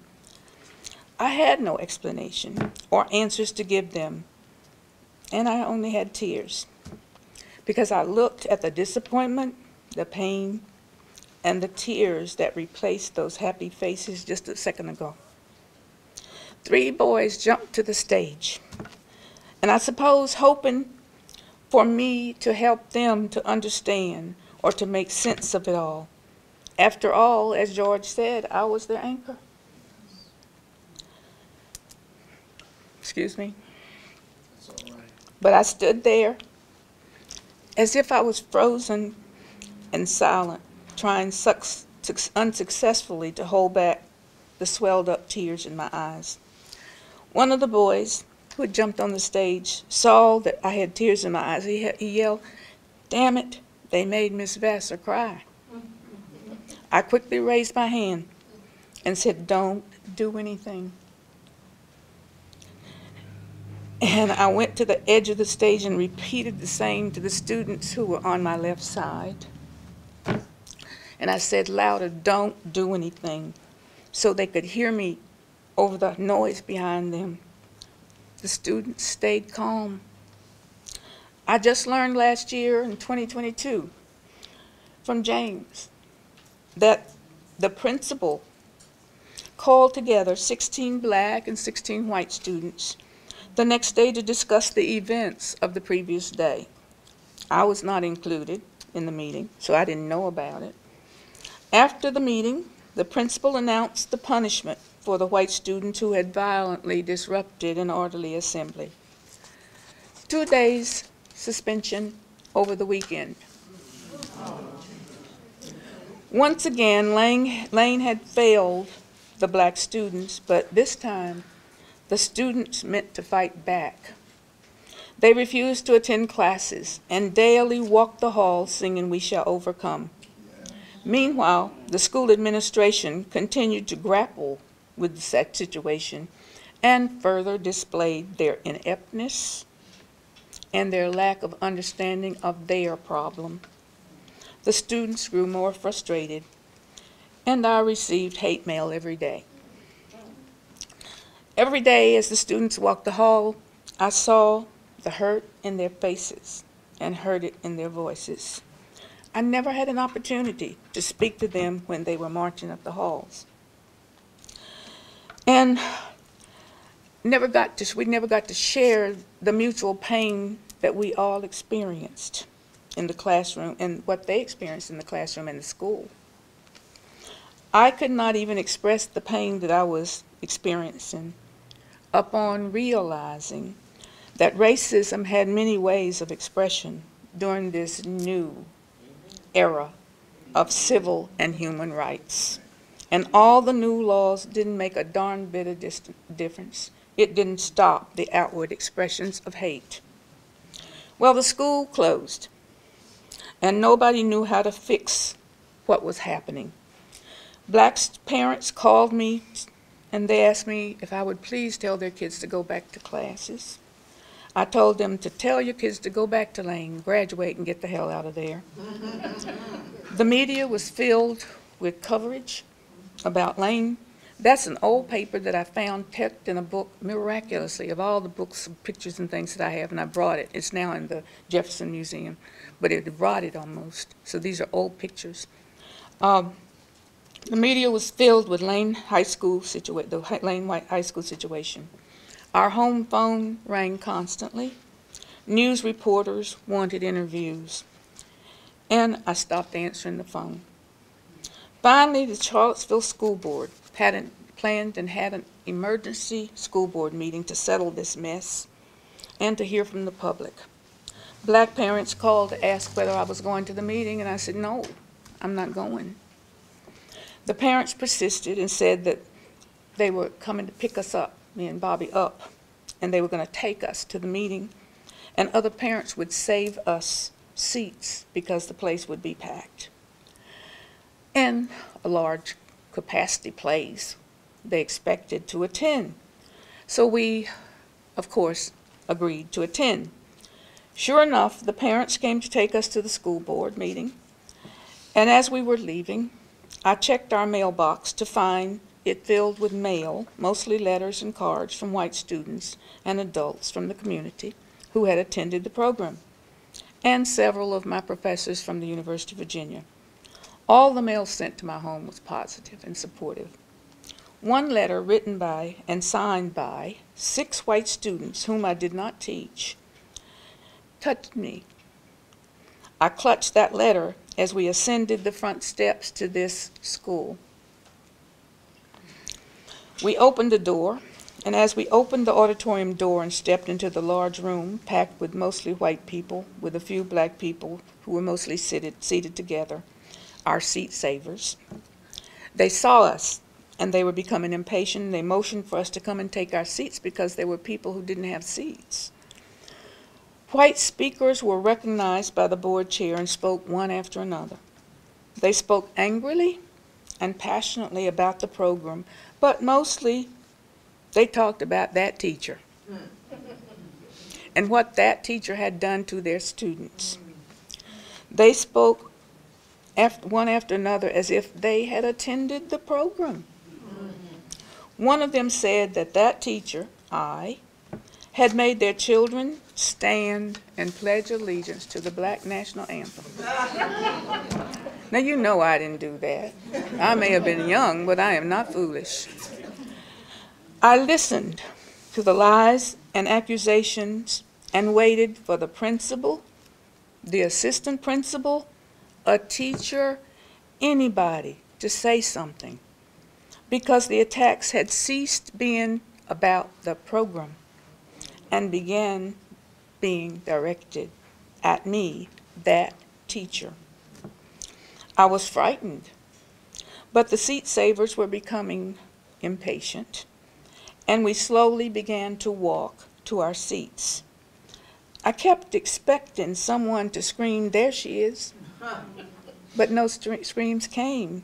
I had no explanation or answers to give them, and I only had tears, because I looked at the disappointment, the pain, and the tears that replaced those happy faces just a second ago. Three boys jumped to the stage, and I suppose hoping for me to help them to understand or to make sense of it all. After all, as George said, I was their anchor. Excuse me. That's all right. But I stood there as if I was frozen and silent, trying unsuccessfully to hold back the swelled up tears in my eyes. One of the boys who had jumped on the stage saw that I had tears in my eyes. He, he yelled, "Damn it, they made Miss Vassar cry." I quickly raised my hand and said, "Don't do anything." And I went to the edge of the stage and repeated the same to the students who were on my left side. And I said louder, "Don't do anything," so they could hear me over the noise behind them. The students stayed calm. I just learned last year in twenty twenty-two from James that the principal called together sixteen black and sixteen white students the next day to discuss the events of the previous day. I was not included in the meeting, so I didn't know about it. After the meeting, the principal announced the punishment for the white students who had violently disrupted an orderly assembly. Two days suspension over the weekend. Once again, Lane, Lane had failed the black students, but this time the students meant to fight back. They refused to attend classes and daily walked the hall singing "We Shall Overcome." Meanwhile, the school administration continued to grapple with the situation and further displayed their ineptness and their lack of understanding of their problem. The students grew more frustrated, and I received hate mail every day. Every day as the students walked the hall, I saw the hurt in their faces and heard it in their voices. I never had an opportunity to speak to them when they were marching up the halls. And never got to, we never got to share the mutual pain that we all experienced in the classroom and what they experienced in the classroom and the school. I could not even express the pain that I was experiencing upon realizing that racism had many ways of expression during this new era of civil and human rights. And all the new laws didn't make a darn bit of difference It didn't stop the outward expressions of hate. Well, the school closed, and nobody knew how to fix what was happening. Black parents called me, and they asked me if I would please tell their kids to go back to classes. I told them to tell your kids to go back to Lane, graduate, and get the hell out of there. The media was filled with coverage about Lane. That's an old paper that I found tucked in a book, miraculously, of all the books and pictures and things that I have, and I brought it. It's now in the Jefferson Museum, but it rotted almost. So these are old pictures. Um, the media was filled with Lane High School situa- the Lane White High School situation. Our home phone rang constantly. News reporters wanted interviews. And I stopped answering the phone. Finally, the Charlottesville School Board had an, planned and had an emergency school board meeting to settle this mess and to hear from the public. Black parents called to ask whether I was going to the meeting, and I said, no, I'm not going. The parents persisted and said that they were coming to pick us up, me and Bobby up, and they were going to take us to the meeting, and other parents would save us seats because the place would be packed. And a large capacity place they expected to attend. So we, of course, agreed to attend. Sure enough, the parents came to take us to the school board meeting, and as we were leaving, I checked our mailbox to find it filled with mail, mostly letters and cards from white students and adults from the community who had attended the program, and several of my professors from the University of Virginia. All the mail sent to my home was positive and supportive. One letter written by and signed by six white students whom I did not teach touched me. I clutched that letter as we ascended the front steps to this school. We opened the door, and as we opened the auditorium door and stepped into the large room, packed with mostly white people, with a few black people who were mostly seated, seated together, our seat savers, they saw us, and they were becoming impatient. They motioned for us to come and take our seats because there were people who didn't have seats. White speakers were recognized by the board chair and spoke one after another. They spoke angrily and passionately about the program, but mostly they talked about that teacher and what that teacher had done to their students. They spoke after, one after another, as if they had attended the program. One of them said that that teacher, I, had made their children stand and pledge allegiance to the Black National Anthem. Now, you know I didn't do that. I may have been young, but I am not foolish. I listened to the lies and accusations and waited for the principal, the assistant principal, a teacher, anybody to say something, because the attacks had ceased being about the program and began being directed at me, that teacher. I was frightened, but the seat savers were becoming impatient, and we slowly began to walk to our seats. I kept expecting someone to scream, "There she is," but no screams came,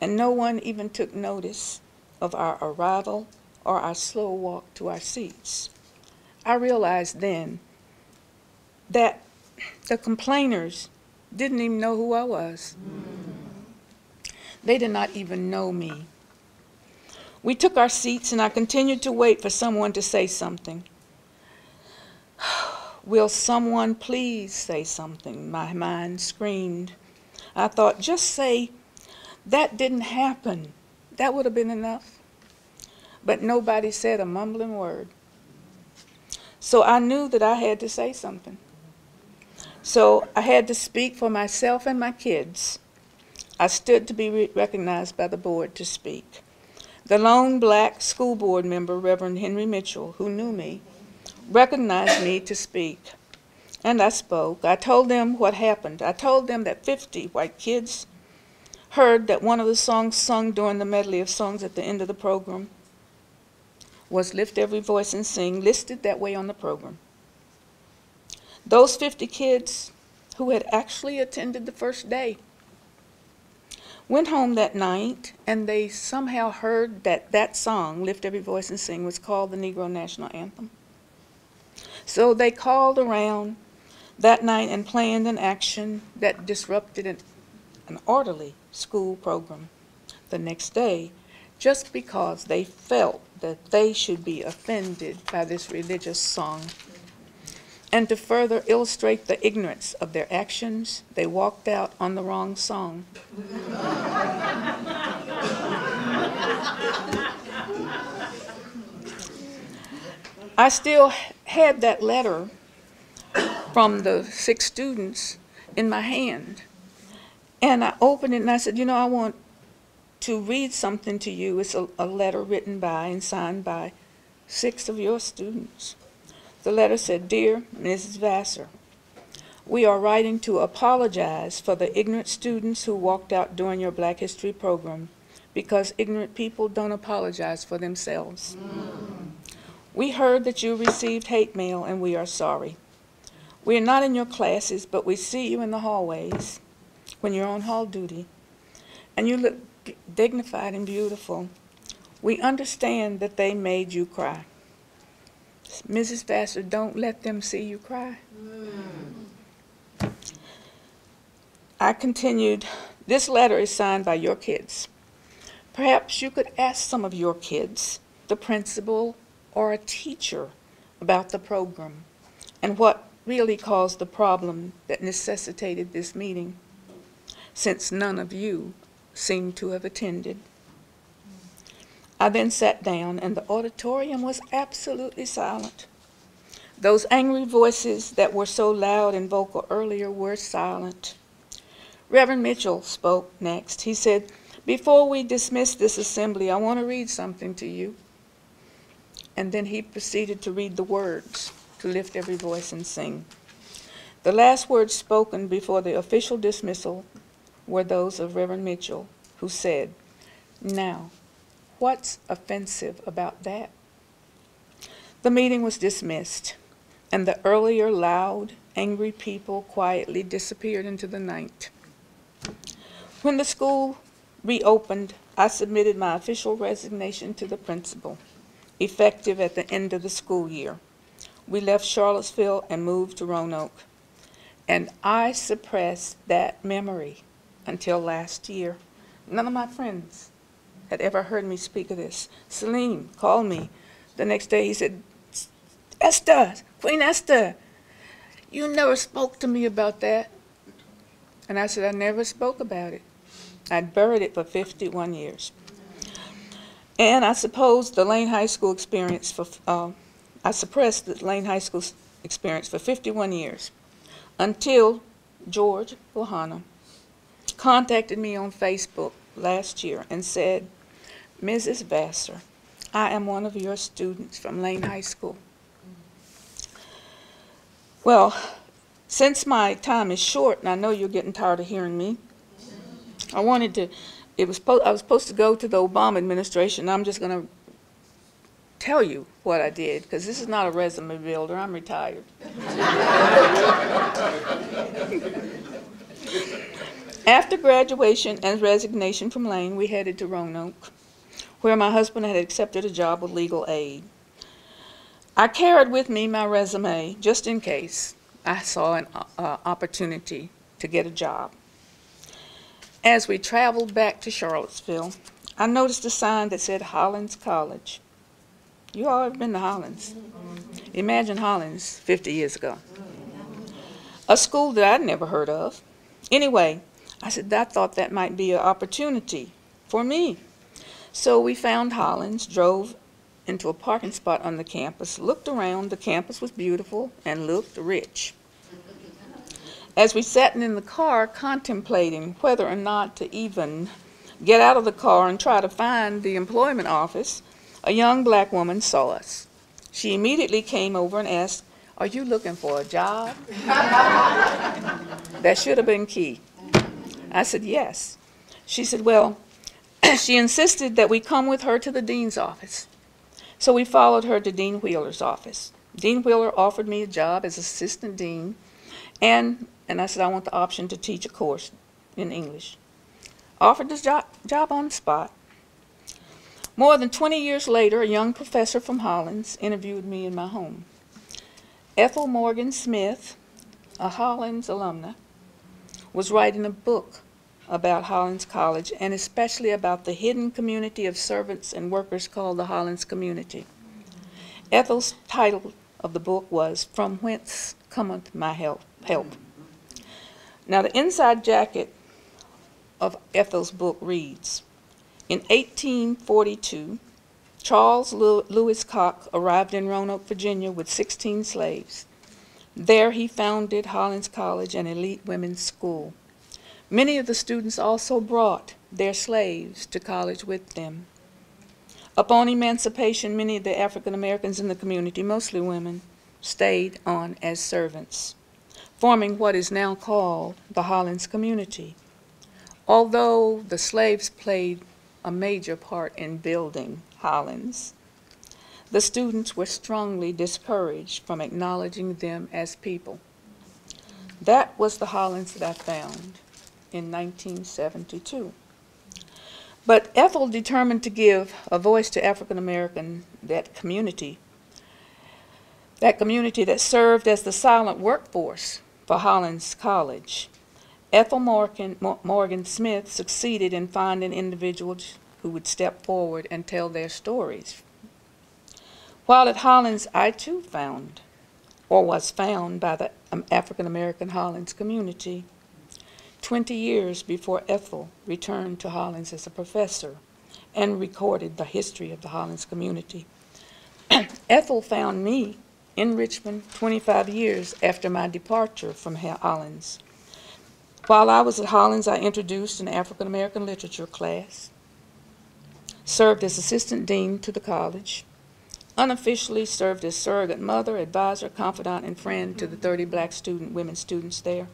and no one even took notice of our arrival or our slow walk to our seats. I realized then that the complainers didn't even know who I was. They did not even know me. We took our seats, and I continued to wait for someone to say something. Will someone please say something? My mind screamed. I thought, just say, that didn't happen. That would have been enough. But nobody said a mumbling word. So I knew that I had to say something. So I had to speak for myself and my kids. I stood to be re- recognized by the board to speak. The lone black school board member, Reverend Henry Mitchell, who knew me, recognized me to speak. And I spoke. I told them what happened. I told them that fifty white kids heard that one of the songs sung during the medley of songs at the end of the program was Lift Every Voice and Sing, listed that way on the program. Those fifty kids who had actually attended the first day went home that night, and they somehow heard that that song, Lift Every Voice and Sing, was called the Negro National Anthem. So they called around that night and planned an action that disrupted an, an orderly school program the next day, just because they felt that they should be offended by this religious song. And to further illustrate the ignorance of their actions, they walked out on the wrong song. I still had that letter from the six students in my hand. And I opened it and I said, you know, I want to read something to you. It's a, a letter written by and signed by six of your students. The letter said, Dear Missus Vassar, we are writing to apologize for the ignorant students who walked out during your Black History program, because ignorant people don't apologize for themselves. Mm. We heard that you received hate mail and we are sorry. We are not in your classes, but we see you in the hallways when you're on hall duty, and you look dignified and beautiful. We understand that they made you cry. Missus Vassar, don't let them see you cry. Mm. I continued, this letter is signed by your kids. Perhaps you could ask some of your kids, the principal or a teacher, about the program and what really caused the problem that necessitated this meeting, since none of you seem to have attended. I then sat down, and the auditorium was absolutely silent. Those angry voices that were so loud and vocal earlier were silent. Reverend Mitchell spoke next. He said, before we dismiss this assembly, I want to read something to you. And then he proceeded to read the words to Lift Every Voice and Sing. The last words spoken before the official dismissal were those of Reverend Mitchell, who said, now, what's offensive about that? The meeting was dismissed, and the earlier loud, angry people quietly disappeared into the night. When the school reopened, I submitted my official resignation to the principal, effective at the end of the school year. We left Charlottesville and moved to Roanoke, and I suppressed that memory until last year. None of my friends had ever heard me speak of this. Salim called me the next day. He said, Esther, Queen Esther, you never spoke to me about that. And I said, I never spoke about it. I'd buried it for fifty-one years. And I suppose the Lane High School experience for, uh, I suppressed the Lane High School experience for fifty-one years, until George Lahana contacted me on Facebook last year and said, Missus Vassar, I am one of your students from Lane High School. Well, since my time is short, and I know you're getting tired of hearing me, I wanted to, it was, I was supposed to go to the Obama administration. I'm just going to tell you what I did, because this is not a resume builder. I'm retired. After graduation and resignation from Lane, we headed to Roanoke, where my husband had accepted a job with legal aid. I carried with me my resume just in case I saw an uh, opportunity to get a job. As we traveled back to Charlottesville, I noticed a sign that said Hollins College. You all have been to Hollins. Imagine Hollins fifty years ago. A school that I'd never heard of. Anyway, I said, I thought that might be an opportunity for me. So we found Hollins, drove into a parking spot on the campus, looked around. The campus was beautiful and looked rich. As we sat in the car contemplating whether or not to even get out of the car and try to find the employment office, a young black woman saw us. She immediately came over and asked, are you looking for a job? That should have been key. I said, yes. She said, well, she insisted that we come with her to the dean's office. So we followed her to Dean Wheeler's office. Dean Wheeler offered me a job as assistant dean, and, and I said, I want the option to teach a course in English. Offered this job, job on the spot. More than twenty years later, a young professor from Hollins interviewed me in my home. Ethel Morgan Smith, a Hollins alumna, was writing a book about Hollins College, and especially about the hidden community of servants and workers called the Hollins community. Ethel's title of the book was, From Whence Cometh My Help. Now, the inside jacket of Ethel's book reads, in eighteen forty-two, Charles Lewis Cock arrived in Roanoke, Virginia with sixteen slaves. There he founded Hollins College, an elite women's school. Many of the students also brought their slaves to college with them. Upon emancipation, many of the African Americans in the community, mostly women, stayed on as servants, forming what is now called the Hollins community. Although the slaves played a major part in building Hollins, the students were strongly discouraged from acknowledging them as people. That was the Hollins that I found in nineteen seventy-two. But Ethel determined to give a voice to African American, that community, that community that served as the silent workforce for Hollins College. Ethel Morgan, Morgan Smith succeeded in finding individuals who would step forward and tell their stories. While at Hollins, I too found, or was found by the African American Hollins community, twenty years before Ethel returned to Hollins as a professor and recorded the history of the Hollins community. Ethel found me in Richmond twenty-five years after my departure from Hollins. While I was at Hollins, I introduced an African American literature class, served as assistant dean to the college, unofficially served as surrogate mother, advisor, confidant, and friend to the thirty black student women students there,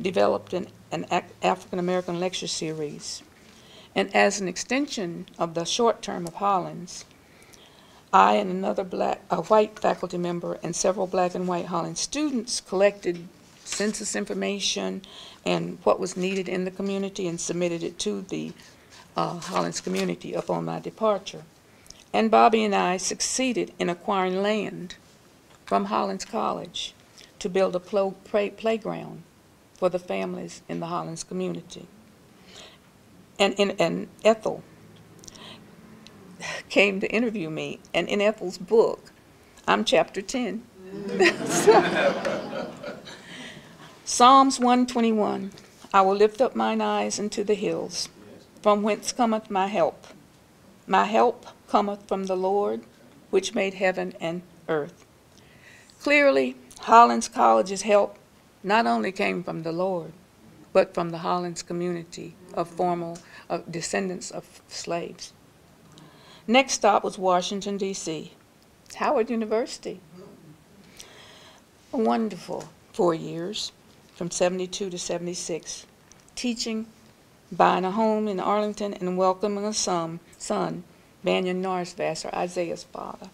developed an, an African American lecture series. And as an extension of the short term of Hollins, I and another black, a white faculty member and several black and white Hollins students collected census information and what was needed in the community and submitted it to the uh, Hollins community upon my departure. And Bobby and I succeeded in acquiring land from Hollins College to build a pl play playground for the families in the Hollins community. And, and, and Ethel came to interview me, and in Ethel's book, I'm chapter ten. Psalms one twenty-one, I will lift up mine eyes unto the hills, from whence cometh my help. My help cometh from the Lord, which made heaven and earth. Clearly, Hollins College's help not only came from the Lord, but from the Hollins community of formal uh, descendants of slaves. Next stop was Washington, D C, Howard University. A wonderful four years. From seventy-two to seventy-six, teaching, buying a home in Arlington, and welcoming a son, son Banyan Norris Vassar, Isaiah's father.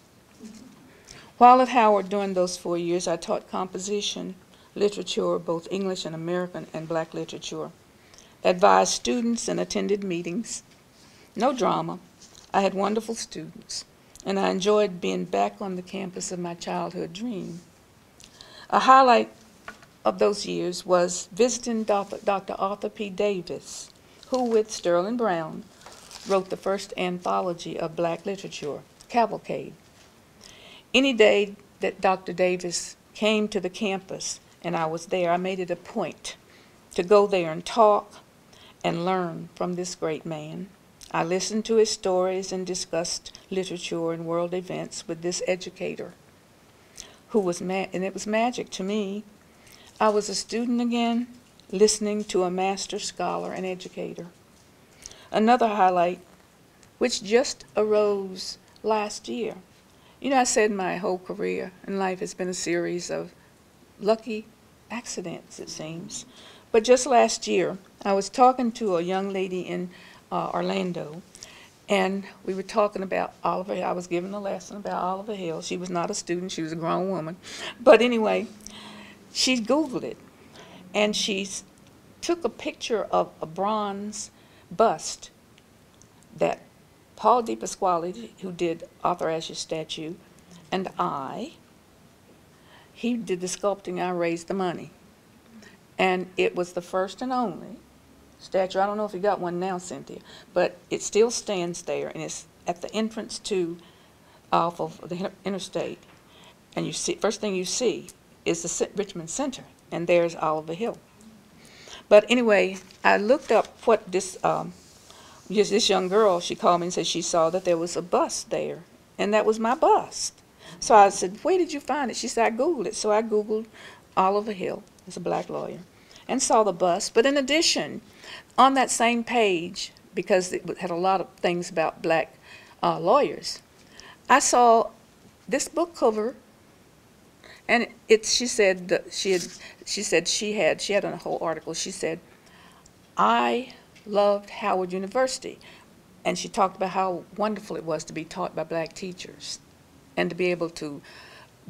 While at Howard during those four years, I taught composition, literature, both English and American and black literature, advised students and attended meetings. No drama. I had wonderful students, and I enjoyed being back on the campus of my childhood dream. A highlight of those years was visiting Doctor Arthur P. Davis, who with Sterling Brown wrote the first anthology of black literature, Cavalcade. Any day that Doctor Davis came to the campus and I was there, I made it a point to go there and talk and learn from this great man. I listened to his stories and discussed literature and world events with this educator, who was ma- and it was magic to me. I was a student again, listening to a master scholar and educator. Another highlight, which just arose last year. You know, I said my whole career and life has been a series of lucky accidents, it seems. But just last year, I was talking to a young lady in uh, Orlando, And we were talking about Oliver. I was giving a lesson about Oliver Hill. She was not a student. She was a grown woman. But anyway, she Googled it, and she took a picture of a bronze bust that Paul DePasquale, who did Arthur Ashe's statue, and I, he did the sculpting. I raised the money. And it was the first and only statue. I don't know if you got one now, Cynthia, but it still stands there, and it's at the entrance to off of the interstate. And you see, first thing you see is the Richmond Center, and there's Oliver Hill. But anyway, I looked up what this um, this young girl. She called me and said she saw that there was a bust there, and that was my bust. So I said, "Where did you find it?" She said, "I Googled it." So I Googled Oliver Hill. He's a black lawyer, and saw the bust. But in addition, on that same page, because it had a lot of things about black uh, lawyers, I saw this book cover, and it, it she said that she had she said she had she had a whole article. She said, "I loved Howard University," and she talked about how wonderful it was to be taught by black teachers and to be able to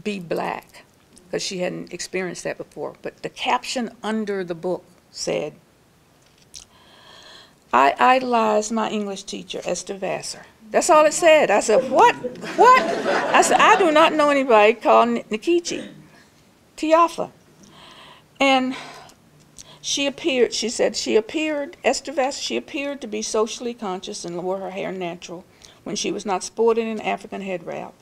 be black, because she hadn't experienced that before. But the caption under the book said, "I idolized my English teacher, Esther Vassar." That's all it said. I said, what? What? I said, I do not know anybody called Nikichi Tiafa. And she appeared, she said, she appeared, Esther Vassar, she appeared to be socially conscious and wore her hair natural when she was not sporting an African head wrap.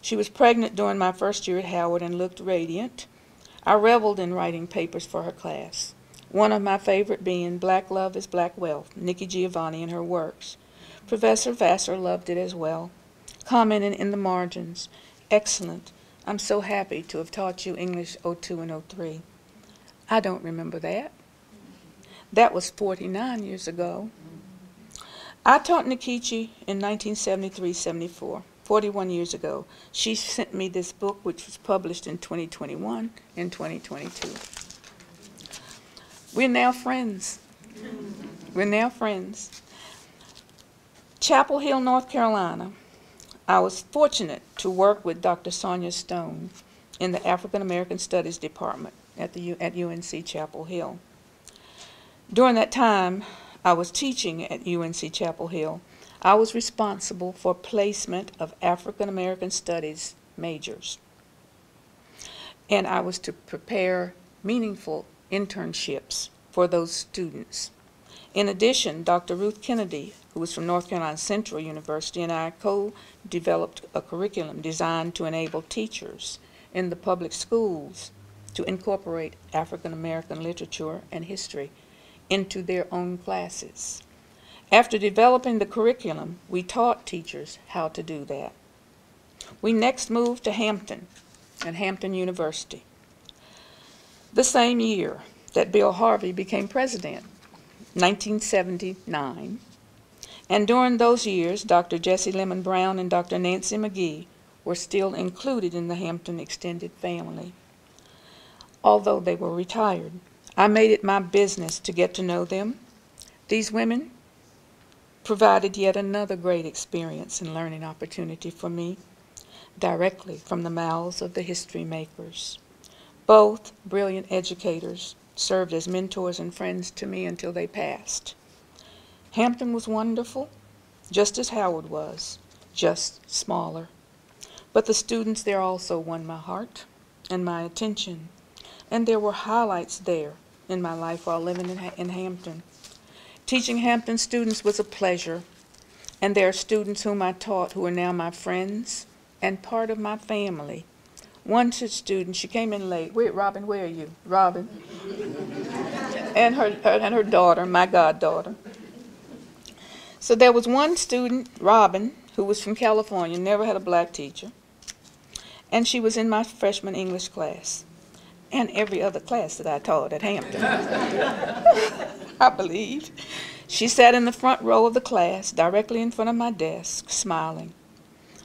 She was pregnant during my first year at Howard and looked radiant. I reveled in writing papers for her class, one of my favorite being Black Love is Black Wealth, Nikki Giovanni and her works. Professor Vassar loved it as well, commenting in the margins, "Excellent. I'm so happy to have taught you English oh two and oh three. I don't remember that. That was forty-nine years ago. I taught Nikichi in nineteen seventy-three seventy-four. forty-one years ago. She sent me this book, which was published in twenty twenty-one and twenty twenty-two. We're now friends. We're now friends. Chapel Hill, North Carolina. I was fortunate to work with Doctor Sonia Stone in the African American Studies Department at, the, at U N C Chapel Hill. During that time, I was teaching at U N C Chapel Hill. I was responsible for placement of African American Studies majors, and I was to prepare meaningful internships for those students. In addition, Doctor Ruth Kennedy, who was from North Carolina Central University, and I co-developed a curriculum designed to enable teachers in the public schools to incorporate African American literature and history into their own classes. After developing the curriculum, we taught teachers how to do that. We next moved to Hampton and Hampton University, the same year that Bill Harvey became president, nineteen seventy-nine. And during those years, Doctor Jesse Lemon Brown and Doctor Nancy McGee were still included in the Hampton extended family, although they were retired. I made it my business to get to know them. These women provided yet another great experience and learning opportunity for me, directly from the mouths of the history makers. Both brilliant educators served as mentors and friends to me until they passed. Hampton was wonderful, just as Howard was, just smaller. But the students there also won my heart and my attention, and there were highlights there in my life while living in, in Hampton. Teaching Hampton students was a pleasure, and there are students whom I taught who are now my friends and part of my family. One such student, she came in late. Wait, Robin, where are you? Robin. and, her, her, and her daughter, my goddaughter. So there was one student, Robin, who was from California, never had a black teacher, and she was in my freshman English class and every other class that I taught at Hampton. I believe. She sat in the front row of the class, directly in front of my desk, smiling.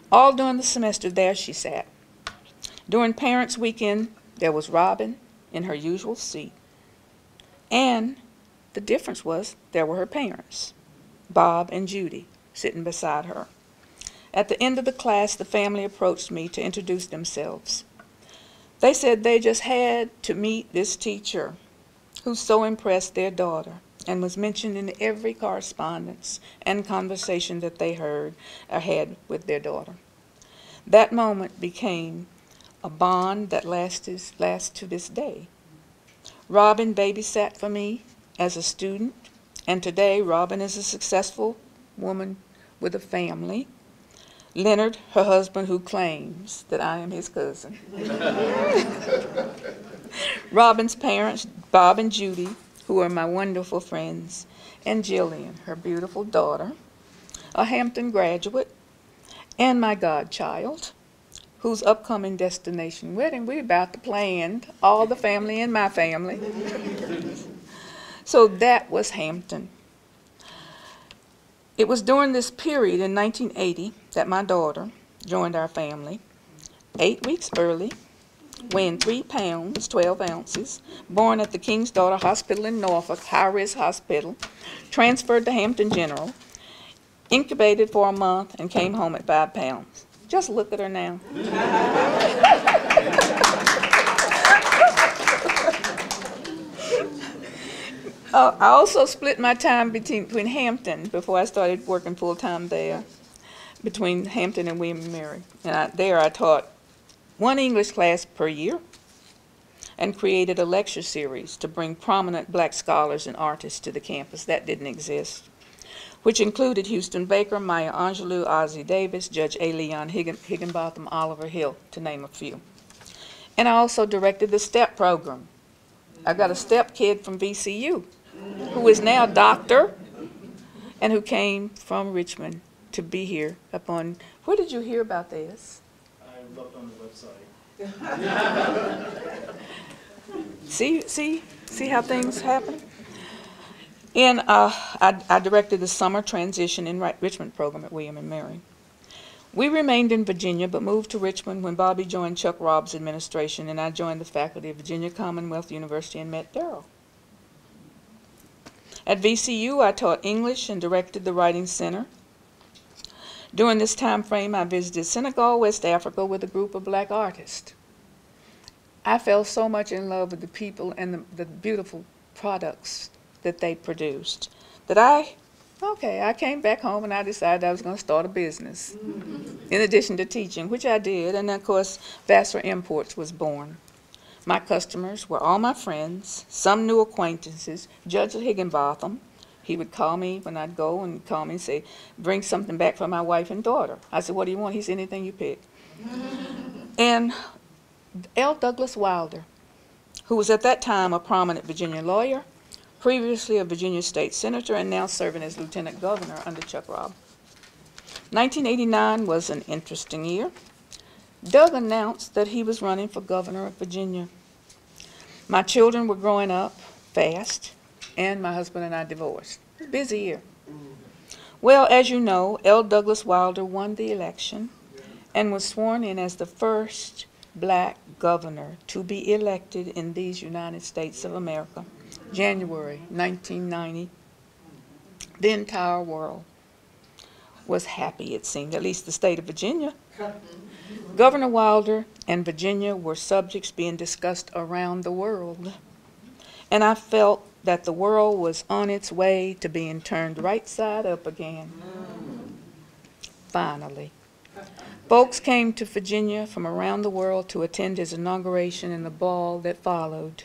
All during the semester, there she sat. During Parents' Weekend, there was Robin in her usual seat. And the difference was there were her parents, Bob and Judy, sitting beside her. At the end of the class, the family approached me to introduce themselves. They said they just had to meet this teacher who so impressed their daughter and was mentioned in every correspondence and conversation that they heard or had with their daughter. That moment became a bond that lasts, lasts to this day. Robin babysat for me as a student, and today Robin is a successful woman with a family. Leonard, her husband, who claims that I am his cousin. Robin's parents, Bob and Judy, who are my wonderful friends, and Jillian, her beautiful daughter, a Hampton graduate, and my godchild, whose upcoming destination wedding we're about to plan, all the family and my family. So that was Hampton. It was during this period in nineteen eighty that my daughter joined our family, eight weeks early, weighing three pounds, twelve ounces, born at the King's Daughter Hospital in Norfolk, high-risk hospital, transferred to Hampton General, incubated for a month, and came home at five pounds. Just look at her now. uh, I also split my time between, between Hampton, before I started working full-time there, between Hampton and William and Mary. And I, there I taught one English class per year and created a lecture series to bring prominent black scholars and artists to the campus. That didn't exist, which included Houston Baker, Maya Angelou, Ozzie Davis, Judge A. Leon Higginb Higginbotham, Oliver Hill, to name a few. And I also directed the STEP program. I got a STEP kid from V C U, who is now a doctor, and who came from Richmond to be here upon, where did you hear about this? I looked on the website. see, see, see how things happen? And uh, I, I directed the summer transition in Richmond program at William and Mary. We remained in Virginia, but moved to Richmond when Bobby joined Chuck Robb's administration, and I joined the faculty of Virginia Commonwealth University and met Daryl. At V C U, I taught English and directed the Writing Center. During this time frame, I visited Senegal, West Africa, with a group of black artists. I fell so much in love with the people and the, the beautiful products that they produced, that I, okay, I came back home and I decided I was going to start a business in addition to teaching, which I did, and of course, Vassar Imports was born. My customers were all my friends, some new acquaintances. Judge Higginbotham, he would call me when I'd go and call me and say, bring something back for my wife and daughter. I said, what do you want? He said, anything you pick. And L. Douglas Wilder, who was at that time a prominent Virginia lawyer, previously a Virginia State Senator, and now serving as Lieutenant Governor under Chuck Robb. nineteen eighty-nine was an interesting year. Doug announced that he was running for governor of Virginia. My children were growing up fast, and my husband and I divorced. Busy year. Well, as you know, L. Douglas Wilder won the election and was sworn in as the first black governor to be elected in these United States of America. January nineteen ninety, the entire world was happy, it seemed, at least the state of Virginia. Governor Wilder and Virginia were subjects being discussed around the world, and I felt that the world was on its way to being turned right side up again. Finally. Folks came to Virginia from around the world to attend his inauguration and the ball that followed.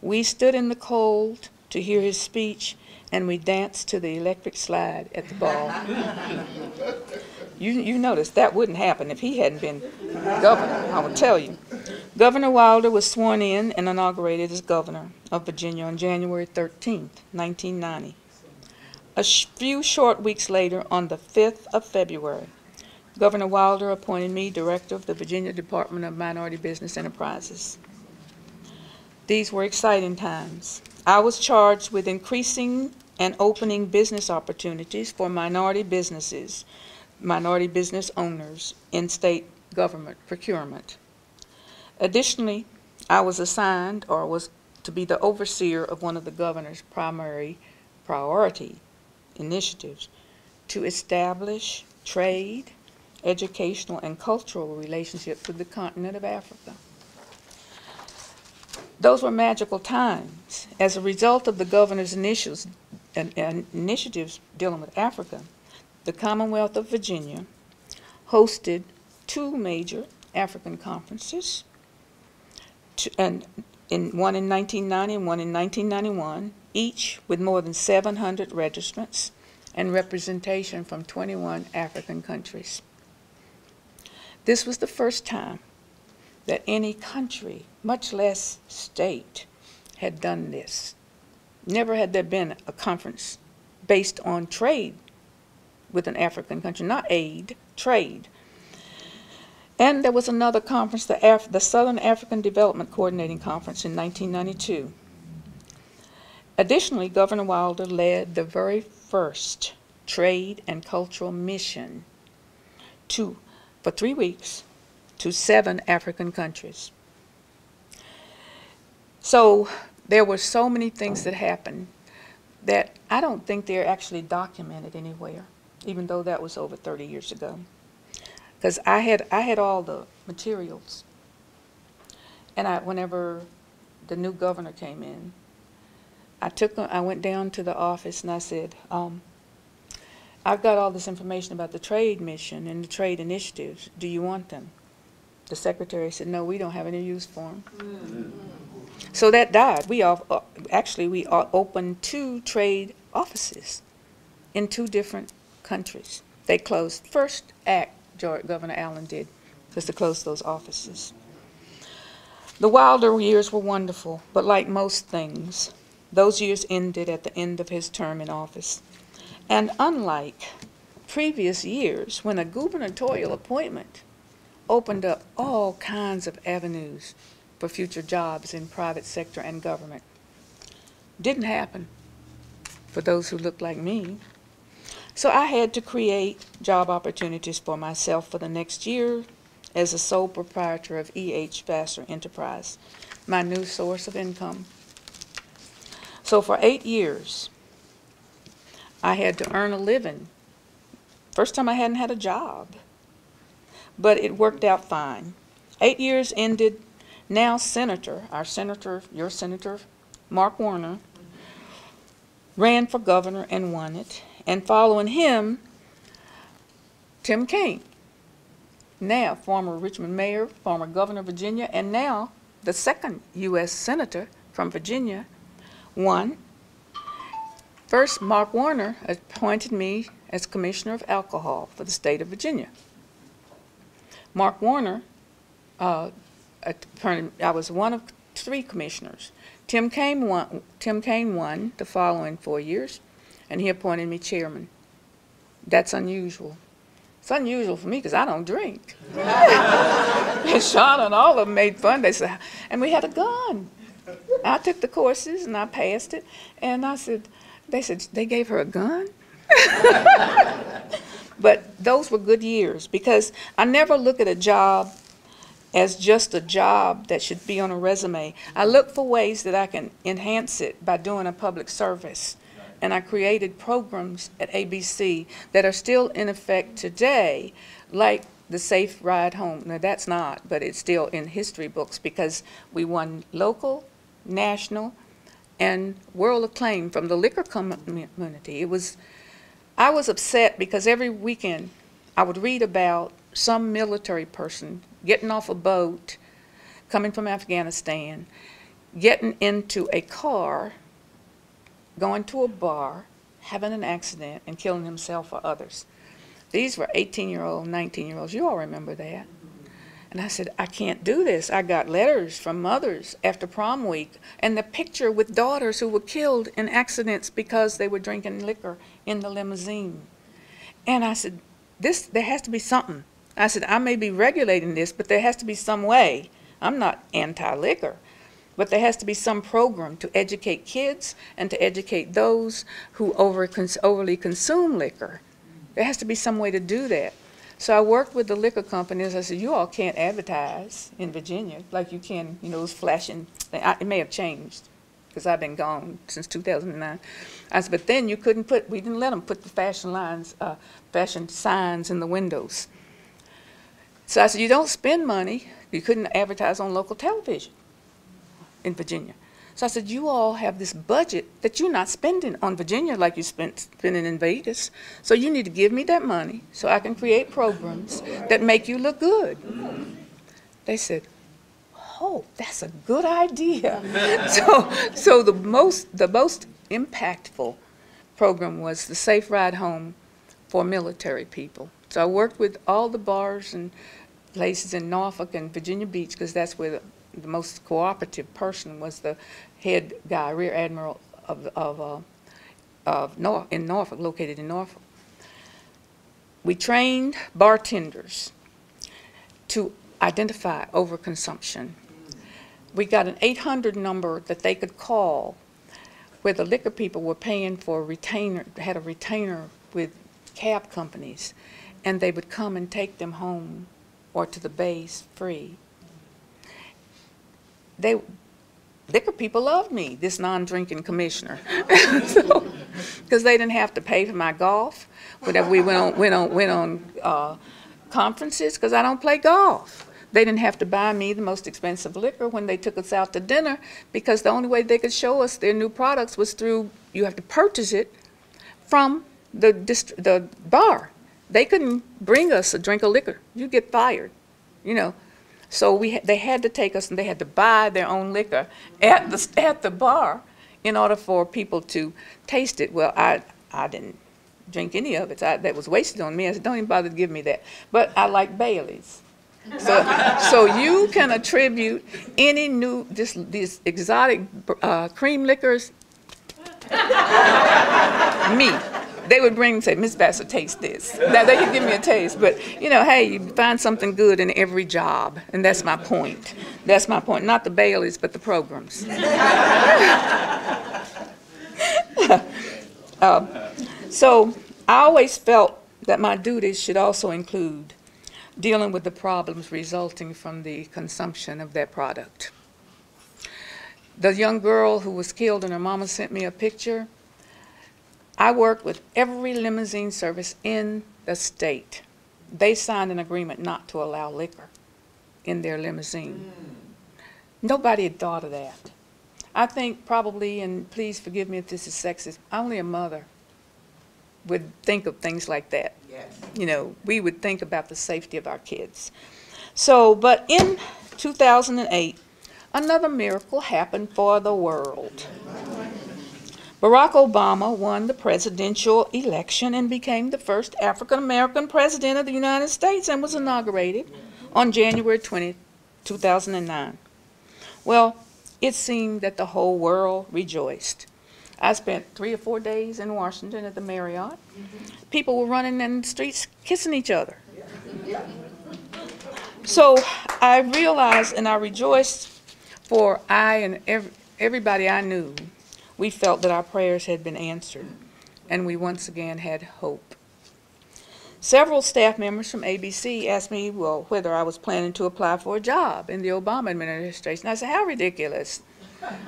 We stood in the cold to hear his speech, and we danced to the electric slide at the ball. you, you notice that wouldn't happen if he hadn't been governor, I will tell you. Governor Wilder was sworn in and inaugurated as governor of Virginia on January thirteenth, nineteen ninety. A sh few short weeks later, on the fifth of February, Governor Wilder appointed me director of the Virginia Department of Minority Business Enterprises. These were exciting times. I was charged with increasing and opening business opportunities for minority businesses, minority business owners in state government procurement. Additionally, I was assigned or was to be the overseer of one of the governor's primary priority initiatives, to establish trade, educational, and cultural relationships with the continent of Africa. Those were magical times. As a result of the governor's initiatives, and, and initiatives dealing with Africa, the Commonwealth of Virginia hosted two major African conferences, to, and in, one in nineteen ninety and one in nineteen ninety-one, each with more than seven hundred registrants and representation from twenty-one African countries. This was the first time that any country, much less state, had done this. Never had there been a conference based on trade with an African country, not aid, trade. And there was another conference, the, Af the Southern African Development Coordinating Conference in nineteen ninety-two. Additionally, Governor Wilder led the very first trade and cultural mission to, for three weeks to seven African countries. So there were so many things that happened that I don't think they're actually documented anywhere, even though that was over thirty years ago. Because I had, I had all the materials. And I, whenever the new governor came in, I took, I went down to the office and I said, um, I've got all this information about the trade mission and the trade initiatives. Do you want them? The secretary said, no, we don't have any use for them. Mm-hmm. So that died. We all, uh, actually, we all opened two trade offices in two different countries. They closed. First act Governor Allen did was to close those offices. The Wilder years were wonderful, but like most things, those years ended at the end of his term in office. And unlike previous years, when a gubernatorial appointment opened up all kinds of avenues for future jobs in private sector and government, didn't happen for those who looked like me. So I had to create job opportunities for myself for the next year as a sole proprietor of E H Vassar Enterprise, my new source of income. So for eight years, I had to earn a living. First time I hadn't had a job, but it worked out fine. Eight years ended, now Senator, our Senator, your Senator, Mark Warner, ran for governor and won it. And following him, Tim Kaine, now former Richmond mayor, former governor of Virginia, and now the second U S Senator from Virginia, won. First, Mark Warner appointed me as Commissioner of Alcohol for the state of Virginia. Mark Warner, uh, I was one of three commissioners. Tim Kaine won, Tim Kaine won the following four years. And he appointed me chairman. That's unusual. It's unusual for me because I don't drink. And Sean and all of them made fun. They said, and we had a gun. I took the courses and I passed it. And I said, they said, they gave her a gun? But those were good years because I never look at a job as just a job that should be on a resume. I look for ways that I can enhance it by doing a public service. And I created programs at A B C that are still in effect today, like the Safe Ride Home. Now, that's not, but it's still in history books because we won local, national, and world acclaim from the liquor community. It was, I was upset because every weekend I would read about some military person getting off a boat, coming from Afghanistan, getting into a car, going to a bar, having an accident, and killing himself or others. These were eighteen-year-old, nineteen-year-olds. You all remember that. And I said, I can't do this. I got letters from mothers after prom week, and the picture with daughters who were killed in accidents because they were drinking liquor in the limousine. And I said, this, there has to be something. I said, I may be regulating this, but there has to be some way. I'm not anti-liquor. But there has to be some program to educate kids and to educate those who over cons overly consume liquor. There has to be some way to do that. So I worked with the liquor companies. I said, you all can't advertise in Virginia like you can, you know, those flashing, I, it may have changed. because I've been gone since two thousand nine. I said, but then you couldn't put, we didn't let them put the fashion lines, uh, fashion signs in the windows. So I said, you don't spend money. You couldn't advertise on local television in Virginia. So I said, you all have this budget that you're not spending on Virginia like you spent spending in Vegas. So you need to give me that money so I can create programs that make you look good. They said, oh, that's a good idea. so so the most the most impactful program was the Safe Ride Home for military people. So I worked with all the bars and places in Norfolk and Virginia Beach, because that's where the, the most cooperative person was the head guy, rear admiral of, of, uh, of Nor in Norfolk, located in Norfolk. We trained bartenders to identify overconsumption. We got an eight hundred number that they could call where the liquor people were paying for a retainer, had a retainer with cab companies, and they would come and take them home or to the base free. They, liquor people loved me, this non-drinking commissioner, because so, they didn't have to pay for my golf. Whenever we went on, went on, went on uh, conferences, because I don't play golf. They didn't have to buy me the most expensive liquor when they took us out to dinner, because the only way they could show us their new products was through, you have to purchase it from the, the bar. They couldn't bring us a drink of liquor. You'd get fired, you know. So we ha they had to take us, and they had to buy their own liquor at the, at the bar in order for people to taste it. Well, I, I didn't drink any of it. I, that was wasted on me. I said, don't even bother to give me that. But I like Bailey's. So, so you can attribute any new, this, these exotic uh, cream liquors, me. They would bring and say, Miss Vassar, taste this. Now, they could give me a taste, but, you know, hey, you find something good in every job, and that's my point. That's my point. Not the Baileys, but the programs. uh, so I always felt that my duties should also include dealing with the problems resulting from the consumption of that product. The young girl who was killed and her mama sent me a picture. I worked with every limousine service in the state. They signed an agreement not to allow liquor in their limousine. Mm. Nobody had thought of that. I think probably, and please forgive me if this is sexist, only a mother would think of things like that. Yes. You know, we would think about the safety of our kids. So, but in two thousand eight, another miracle happened for the world. Barack Obama won the presidential election and became the first African-American president of the United States and was inaugurated on January twentieth, two thousand nine. Well, it seemed that the whole world rejoiced. I spent three or four days in Washington at the Marriott. People were running in the streets kissing each other. So I realized and I rejoiced, for I and every, everybody I knew, we felt that our prayers had been answered, and we once again had hope. Several staff members from A B C asked me, well, whether I was planning to apply for a job in the Obama administration. I said, how ridiculous.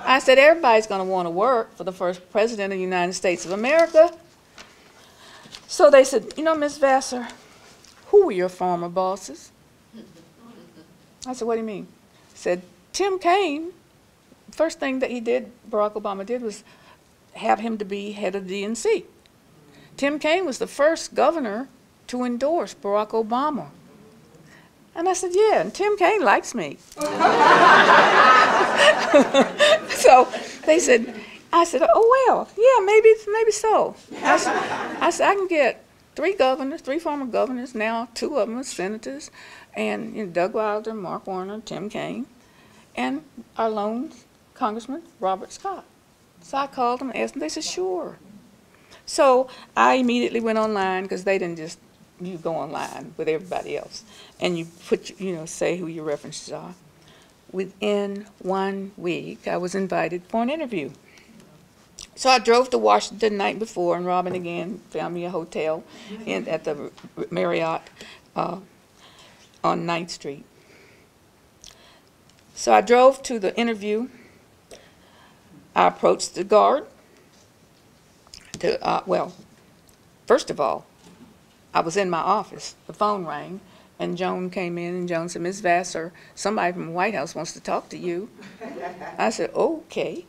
I said, everybody's going to want to work for the first president of the United States of America. So they said, you know, Miss Vassar, who were your former bosses? I said, what do you mean? He said, Tim Kaine. First thing that he did, Barack Obama did, was have him to be head of the D N C. Tim Kaine was the first governor to endorse Barack Obama. And I said, yeah, and Tim Kaine likes me. So they said, I said, oh, well, yeah, maybe, maybe so. I said, I said, I can get three governors, three former governors, now two of them are senators, and you know, Doug Wilder, Mark Warner, Tim Kaine, and our lone Congressman Robert Scott. So I called them and asked them, they said, sure. So I immediately went online, because they didn't just, you go online with everybody else, and you put, you know, say who your references are. Within one week, I was invited for an interview. So I drove to Washington the night before, and Robin again found me a hotel in, at the Marriott uh, on ninth street. So I drove to the interview. I approached the guard to, uh, well, first of all, I was in my office. The phone rang, and Joan came in, and Joan said, "Miz Vassar, somebody from the White House wants to talk to you." I said, "Okay."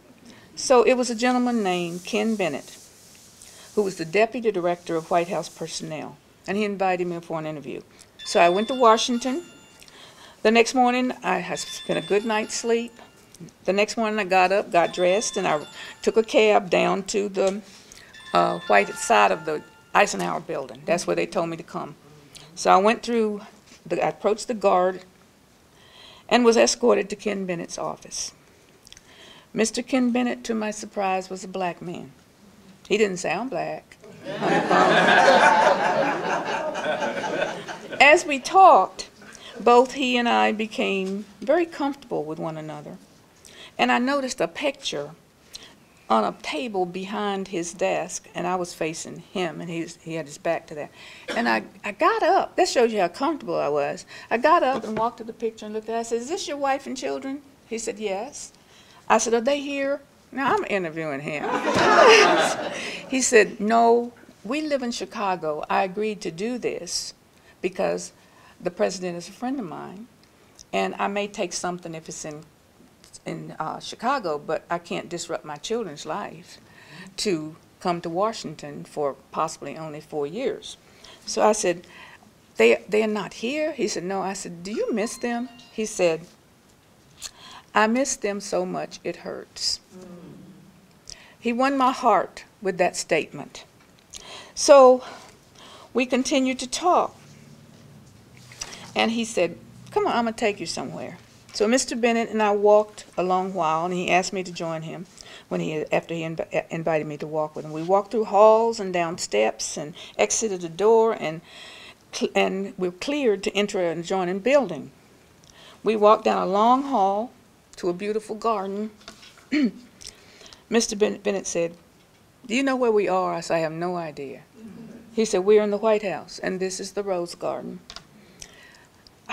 So it was a gentleman named Ken Bennett, who was the deputy director of White House personnel, and he invited me for an interview. So I went to Washington. The next morning, I spent a good night's sleep. The next morning, I got up, got dressed, and I took a cab down to the uh, white side of the Eisenhower building. That's where they told me to come. So I went through, the, I approached the guard, and was escorted to Ken Bennett's office. Mister Ken Bennett, to my surprise, was a black man. He didn't sound black. As we talked, both he and I became very comfortable with one another. And I noticed a picture on a table behind his desk, and I was facing him, and he, was, he had his back to that. And I, I got up. That shows you how comfortable I was. I got up and walked to the picture and looked at it. I said, "Is this your wife and children?" He said, "Yes." I said, "Are they here?" Now, I'm interviewing him. He said, "No, we live in Chicago. I agreed to do this because the president is a friend of mine, and I may take something if it's in in uh, Chicago, but I can't disrupt my children's life to come to Washington for possibly only four years. So I said, they, they are not here?" He said, "No." I said, "Do you miss them?" He said, "I miss them so much it hurts." Mm. He won my heart with that statement. So we continued to talk. And he said, "Come on, I'm going to take you somewhere." So Mister Bennett and I walked a long while, and he asked me to join him when he, after he inv invited me to walk with him. We walked through halls and down steps and exited a door, and, and we were cleared to enter an adjoining building. We walked down a long hall to a beautiful garden. Mister Bennett said, "Do you know where we are?" I said, "I have no idea." He said, "We're in the White House, and this is the Rose Garden."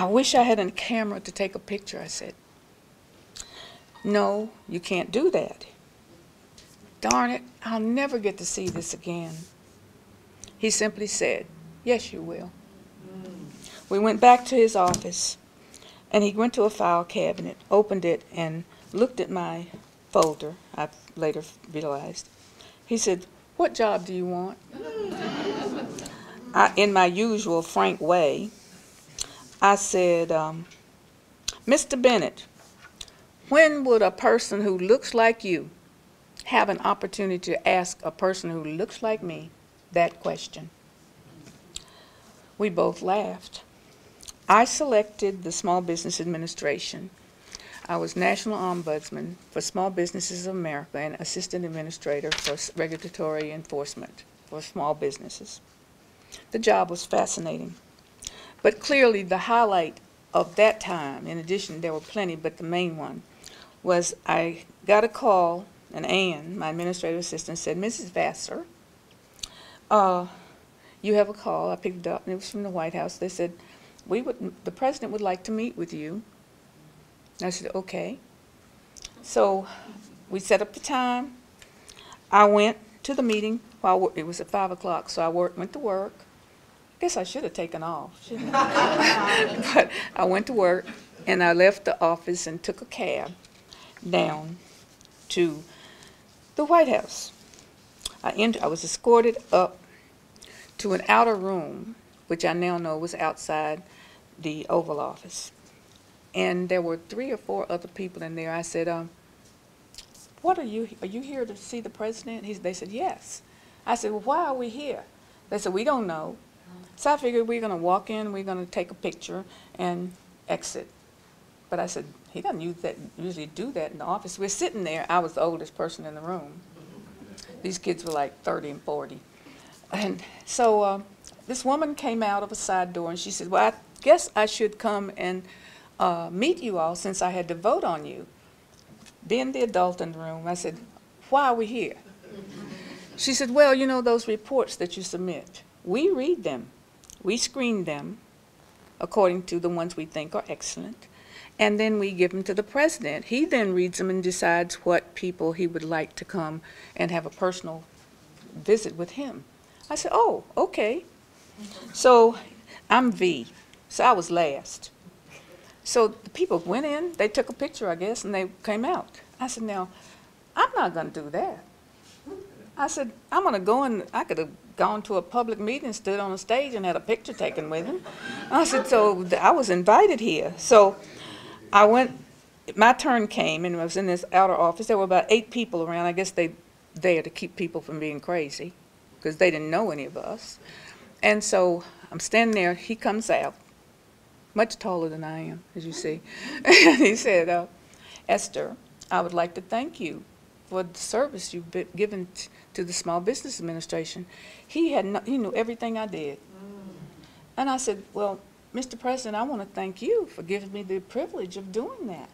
"I wish I had a camera to take a picture," I said. "No, you can't do that." Darn it, I'll never get to see this again. He simply said, "Yes, you will." Mm. We went back to his office, and he went to a file cabinet, opened it, and looked at my folder, I later realized. He said, "What job do you want?" I, in my usual frank way, I said, um, "Mister Bennett, when would a person who looks like you have an opportunity to ask a person who looks like me that question?" We both laughed. I selected the Small Business Administration. I was National Ombudsman for Small Businesses of America and Assistant Administrator for Regulatory Enforcement for Small Businesses. The job was fascinating. But clearly, the highlight of that time, in addition, there were plenty, but the main one, was I got a call, and Ann, my administrative assistant, said, "Missus Vassar, uh, you have a call." I picked it up, and it was from the White House. They said, "We would, the president would like to meet with you." And I said, "Okay." So we set up the time. I went to the meeting. While it was at five o'clock, so I worked, went to work. I guess I should have taken off, shouldn't I? But I went to work, and I left the office and took a cab down to the White House. I, entered, I was escorted up to an outer room, which I now know was outside the Oval Office. And there were three or four other people in there. I said, um, "What are you, are you here to see the president?" He, they said, "Yes." I said, "Well, why are we here?" They said, "We don't know." So I figured we're going to walk in, we're going to take a picture, and exit. But I said, he doesn't use that, usually do that in the office. We're sitting there. I was the oldest person in the room. These kids were like thirty and forty. And so uh, this woman came out of a side door, and she said, "Well, I guess I should come and uh, meet you all since I had to vote on you." Being the adult in the room, I said, "Why are we here?" She said, "Well, you know those reports that you submit. We read them. We screen them according to the ones we think are excellent, and then we give them to the president. He then reads them and decides what people he would like to come and have a personal visit with him. I said, oh, okay. So I'm V, so I was last. So the people went in, they took a picture, I guess, and they came out. I said, now, I'm not going to do that. I said, I'm going to go in. I could have gone to a public meeting, stood on a stage, and had a picture taken with him. I said, so I was invited here. So I went, my turn came, and I was in this outer office. There were about eight people around. I guess they there to keep people from being crazy because they didn't know any of us. And so I'm standing there. He comes out, much taller than I am, as you see. And he said, uh, Esther, I would like to thank you for the service you've been given t to the Small Business Administration. He had no, he knew everything I did. Mm. And I said, well, Mister President, I want to thank you for giving me the privilege of doing that.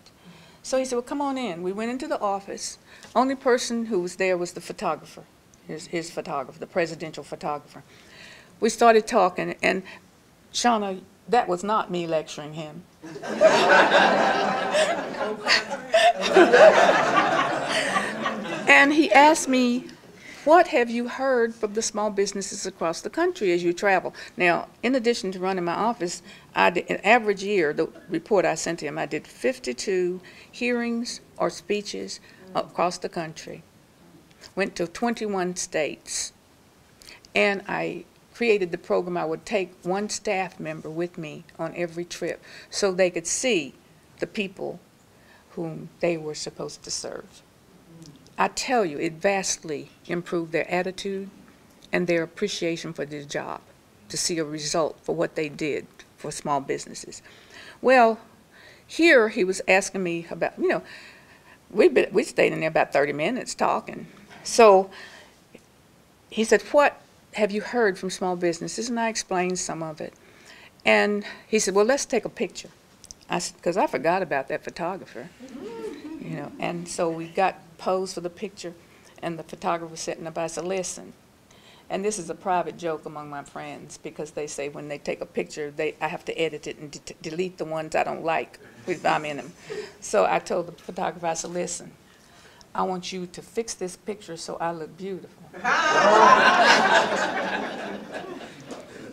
So he said, well, come on in. We went into the office. Only person who was there was the photographer, his, his photographer, the presidential photographer. We started talking, and Shauna, that was not me lecturing him. And he asked me, what have you heard from the small businesses across the country as you travel? Now, in addition to running my office, I did, an average year, the report I sent to him, I did fifty-two hearings or speeches across the country. Went to twenty-one states. And I created the program. I would take one staff member with me on every trip so they could see the people whom they were supposed to serve. I tell you, it vastly improved their attitude and their appreciation for their job, to see a result for what they did for small businesses. Well, here he was asking me about, you know, we we stayed in there about thirty minutes talking. So he said, what have you heard from small businesses? And I explained some of it. And he said, well, let's take a picture. I said, because I forgot about that photographer. You know, and so we got posed for the picture, and the photographer was sitting up. I said, listen, and this is a private joke among my friends, because they say when they take a picture, they I have to edit it and de delete the ones I don't like if I'm in them. So I told the photographer, I said, listen, I want you to fix this picture so I look beautiful.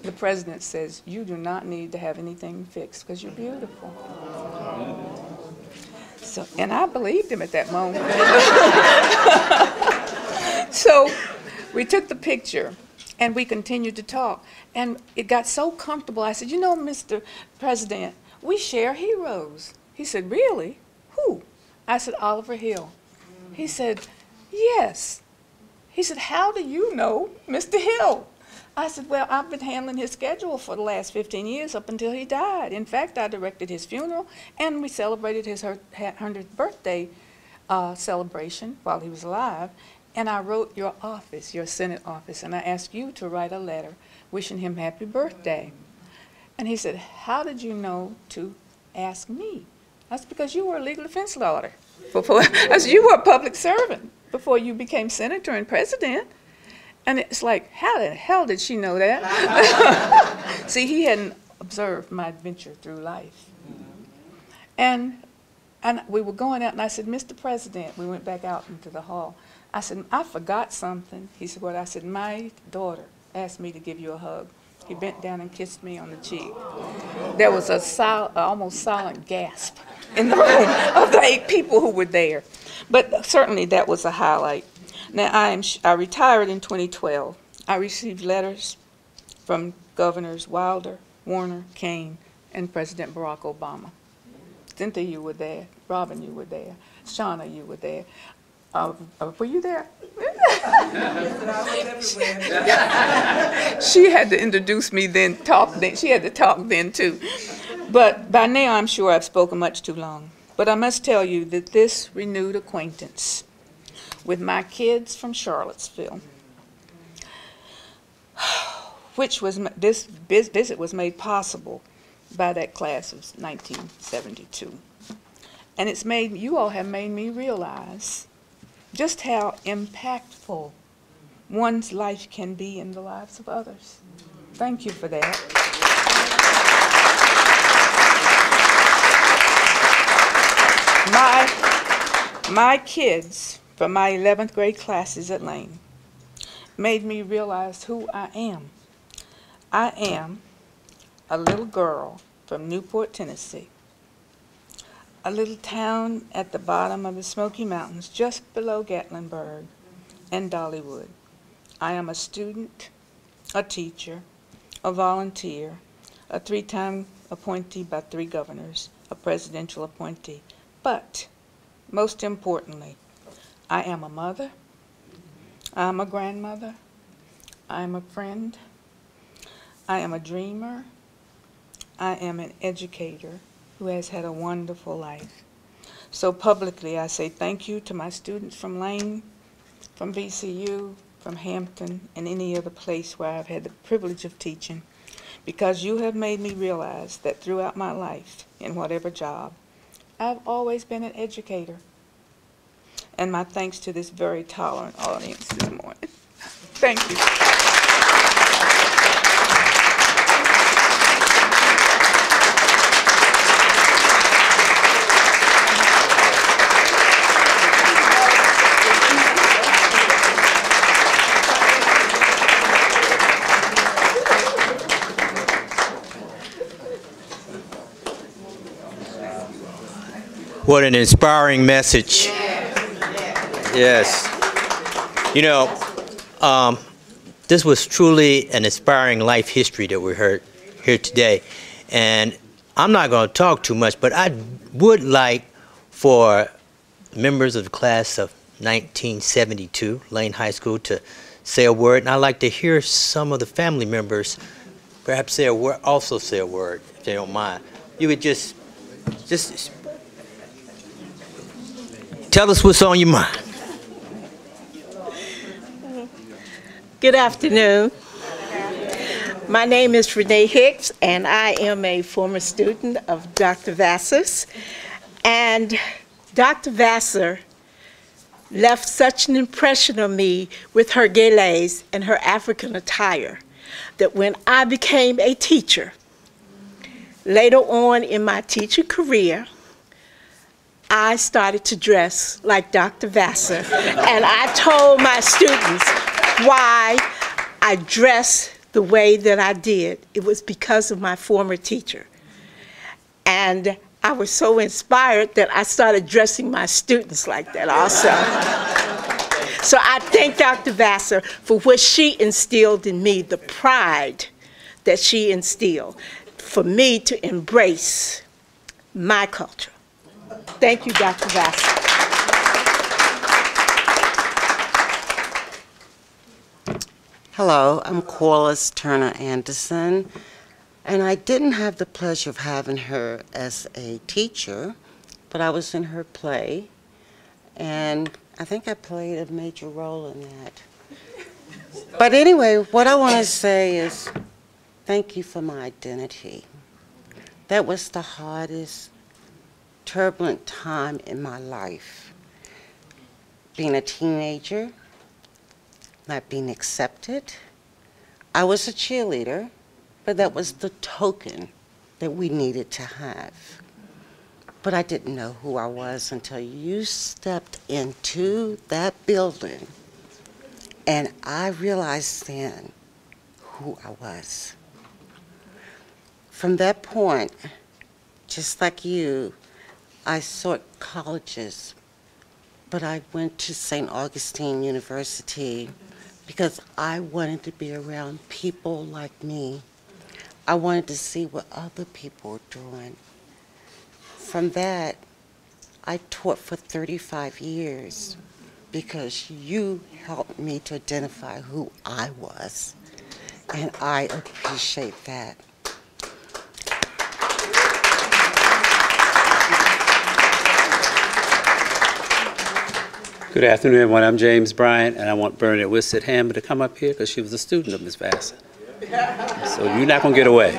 The president says, you do not need to have anything fixed because you're beautiful. So, and I believed him at that moment. So we took the picture, and we continued to talk. And it got so comfortable, I said, you know, Mister President, we share heroes. He said, really? Who? I said, Oliver Hill. He said, yes. He said, how do you know Mister Hill? I said, well, I've been handling his schedule for the last fifteen years up until he died. In fact, I directed his funeral, and we celebrated his hundredth birthday uh, celebration while he was alive. And I wrote your office, your Senate office, and I asked you to write a letter wishing him happy birthday. And he said, how did you know to ask me? I said, because you were a legal defense lawyer. Before, I said, you were a public servant before you became senator and president. And it's like, how the hell did she know that? See, he hadn't observed my adventure through life. And, and we were going out, and I said, Mister President, we went back out into the hall. I said, I forgot something. He said, what? I said, my daughter asked me to give you a hug. He bent down and kissed me on the cheek. There was a sil almost silent gasp in the room of the eight people who were there. But certainly that was a highlight. Now, I, am sh I retired in twenty twelve. I received letters from Governors Wilder, Warner, Kaine, and President Barack Obama. Cynthia, you were there. Robin, you were there. Shauna, you were there. Uh, were you there? She had to introduce me then, talk then. She had to talk then, too. But by now, I'm sure I've spoken much too long. But I must tell you that this renewed acquaintance with my kids from Charlottesville, which was, this visit was made possible by that class of nineteen seventy-two. And it's made, you all have made me realize just how impactful one's life can be in the lives of others. Thank you for that. My, my kids from my eleventh grade classes at Lane made me realize who I am. I am a little girl from Newport, Tennessee, a little town at the bottom of the Smoky Mountains, just below Gatlinburg and Dollywood. I am a student, a teacher, a volunteer, a three-time appointee by three governors, a presidential appointee. But most importantly, I am a mother, I'm a grandmother, I'm a friend, I am a dreamer, I am an educator who has had a wonderful life. So publicly I say thank you to my students from Lane, from V C U, from Hampton, and any other place where I've had the privilege of teaching, because you have made me realize that throughout my life, in whatever job, I've always been an educator. And my thanks to this very tolerant audience this morning. Thank you. What an inspiring message. Yes. You know, um, this was truly an inspiring life history that we heard here today. And I'm not going to talk too much, but I would like for members of the class of nineteen seventy-two, Lane High School, to say a word. And I'd like to hear some of the family members perhaps say a word, also say a word, if they don't mind. You would just, just tell us what's on your mind. Good afternoon. My name is Renee Hicks, and I am a former student of Doctor Vassar's. And Doctor Vassar left such an impression on me with her gilets and her African attire that when I became a teacher, later on in my teaching career, I started to dress like Doctor Vassar, and I told my students, why I dressed the way that I did. It was because of my former teacher. And I was so inspired that I started dressing my students like that also. So I thank Doctor Vassar for what she instilled in me, the pride that she instilled for me to embrace my culture. Thank you, Doctor Vassar. Hello, I'm Corliss Turner Anderson, and I didn't have the pleasure of having her as a teacher, but I was in her play, and I think I played a major role in that. But anyway, what I want to say is thank you for my identity. That was the hardest, turbulent time in my life, being a teenager, not being accepted. I was a cheerleader, but that was the token that we needed to have. But I didn't know who I was until you stepped into that building, and I realized then who I was. From that point, just like you, I sought colleges, but I went to Saint Augustine University because I wanted to be around people like me. I wanted to see what other people were doing. From that, I taught for thirty-five years because you helped me to identify who I was, and I appreciate that. Good afternoon, everyone. I'm James Bryant, and I want Bernadette Wissett Hammond to come up here because she was a student of Miz Vassar. So you're not going to get away.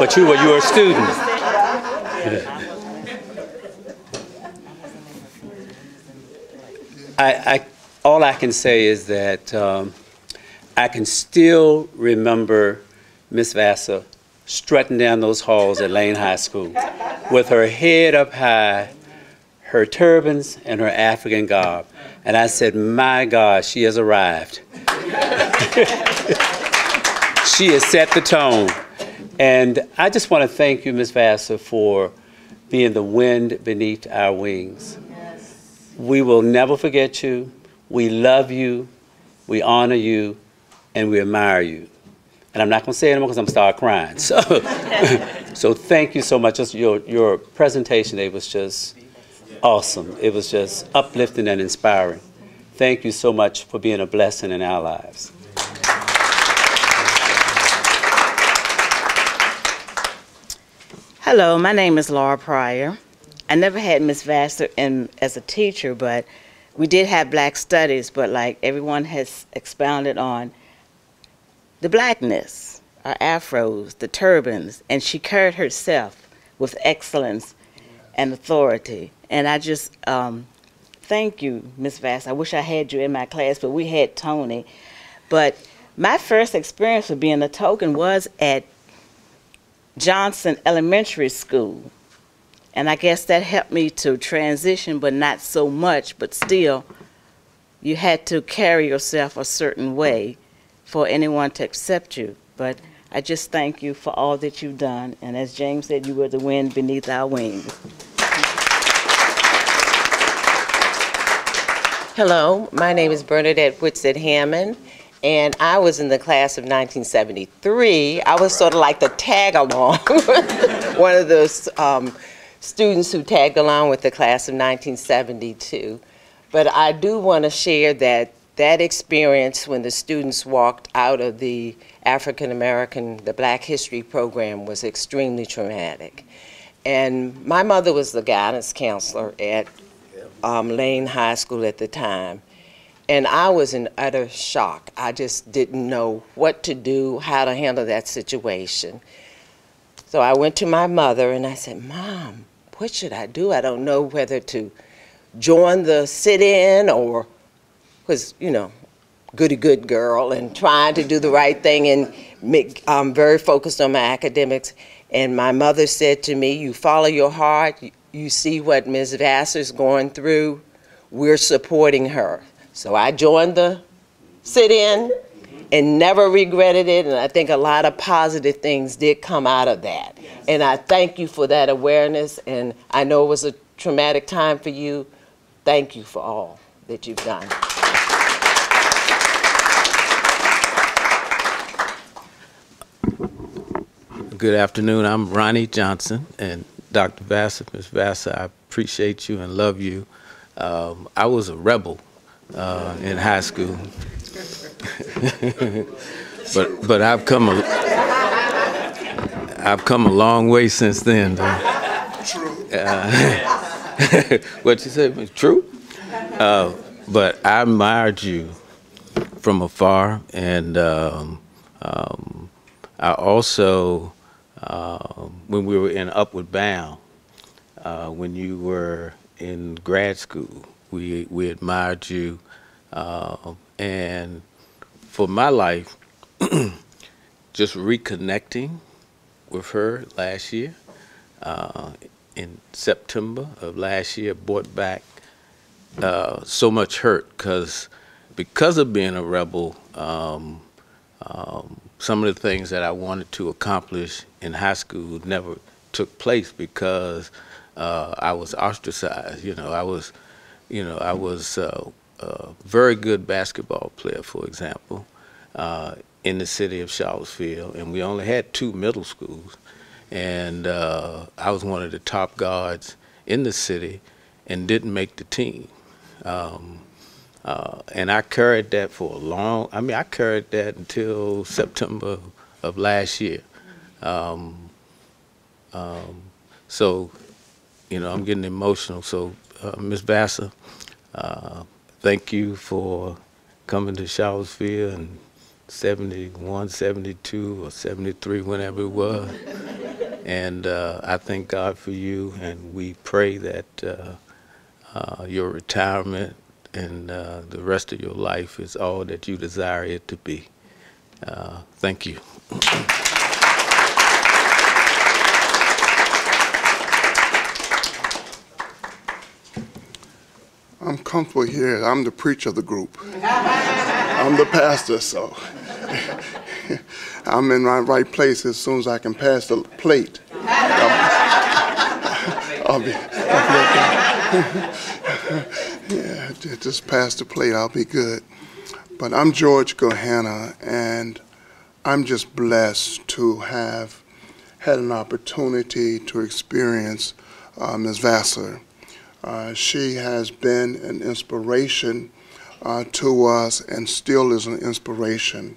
But you were, you were a student. I, I, all I can say is that um, I can still remember Miz Vassar strutting down those halls at Lane High School with her head up high, her turbans, and her African garb. And I said, my God, she has arrived. She has set the tone. And I just want to thank you, Miz Vassar, for being the wind beneath our wings. Yes. We will never forget you. We love you. We honor you. And we admire you. And I'm not going to say it anymore because I'm going to start crying. So, so thank you so much. Just your, your presentation, it was just awesome. It was just uplifting and inspiring. Thank you so much for being a blessing in our lives. Hello, my name is Laura Pryor. I never had Miz Vassar in as a teacher, but we did have Black Studies, but like everyone has expounded on the Blackness, our afros, the turbans, and she carried herself with excellence and authority. And I just um, thank you, Miz Vassar. I wish I had you in my class, but we had Tony. But my first experience with being a token was at Johnson Elementary School, and I guess that helped me to transition, but not so much, but still you had to carry yourself a certain way for anyone to accept you. But I just thank you for all that you've done, and as James said, you were the wind beneath our wings. Hello, my name is Bernadette Whitsett Hammond, and I was in the class of nineteen seventy-three. I was sort of like the tag along, one of those um, students who tagged along with the class of nineteen seventy-two. But I do want to share that that experience when the students walked out of the African American, the Black History program, was extremely traumatic. And my mother was the guidance counselor at um, Lane High School at the time. And I was in utter shock. I just didn't know what to do, how to handle that situation. So I went to my mother and I said, Mom, what should I do? I don't know whether to join the sit-in or was, you know, goody good girl and trying to do the right thing and make, um, very focused on my academics. And my mother said to me, you follow your heart, you see what Miz Vassar's going through, we're supporting her. So I joined the sit-in and never regretted it, and I think a lot of positive things did come out of that. Yes. And I thank you for that awareness, and I know it was a traumatic time for you. Thank you for all that you've done. Good afternoon, I'm Ronnie Johnson, and Doctor Vassar, Miz Vassar, I appreciate you and love you. Um, I was a rebel. Uh, in high school, but but I've come a I've come a long way since then. True. Uh, what you said, true. Uh, but I admired you from afar, and um, um, I also uh, when we were in Upward Bound, uh, when you were in grad school. We, we admired you, uh, and for my life, just reconnecting with her last year, uh, in September of last year, brought back uh, so much hurt, because because of being a rebel, um, um, some of the things that I wanted to accomplish in high school never took place because uh, I was ostracized, you know, I was... You know, I was uh, a very good basketball player, for example, uh, in the city of Charlottesville, and we only had two middle schools. And uh, I was one of the top guards in the city and didn't make the team. Um, uh, and I carried that for a long, I mean, I carried that until September of last year. Um, um, so, you know, I'm getting emotional, so. Uh, Miz Vassar, uh, thank you for coming to Charlottesville in seventy-one, seventy-two, or seventy-three, whenever it was. And uh, I thank God for you, and we pray that uh, uh, your retirement and uh, the rest of your life is all that you desire it to be. Uh, thank you. I'm comfortable here. I'm the preacher of the group. I'm the pastor, so I'm in my right place as soon as I can pass the plate. I'll be, I'll be yeah, just pass the plate, I'll be good. But I'm George Gohanna, and I'm just blessed to have had an opportunity to experience uh, Miz Vassar. Uh, she has been an inspiration uh, to us and still is an inspiration.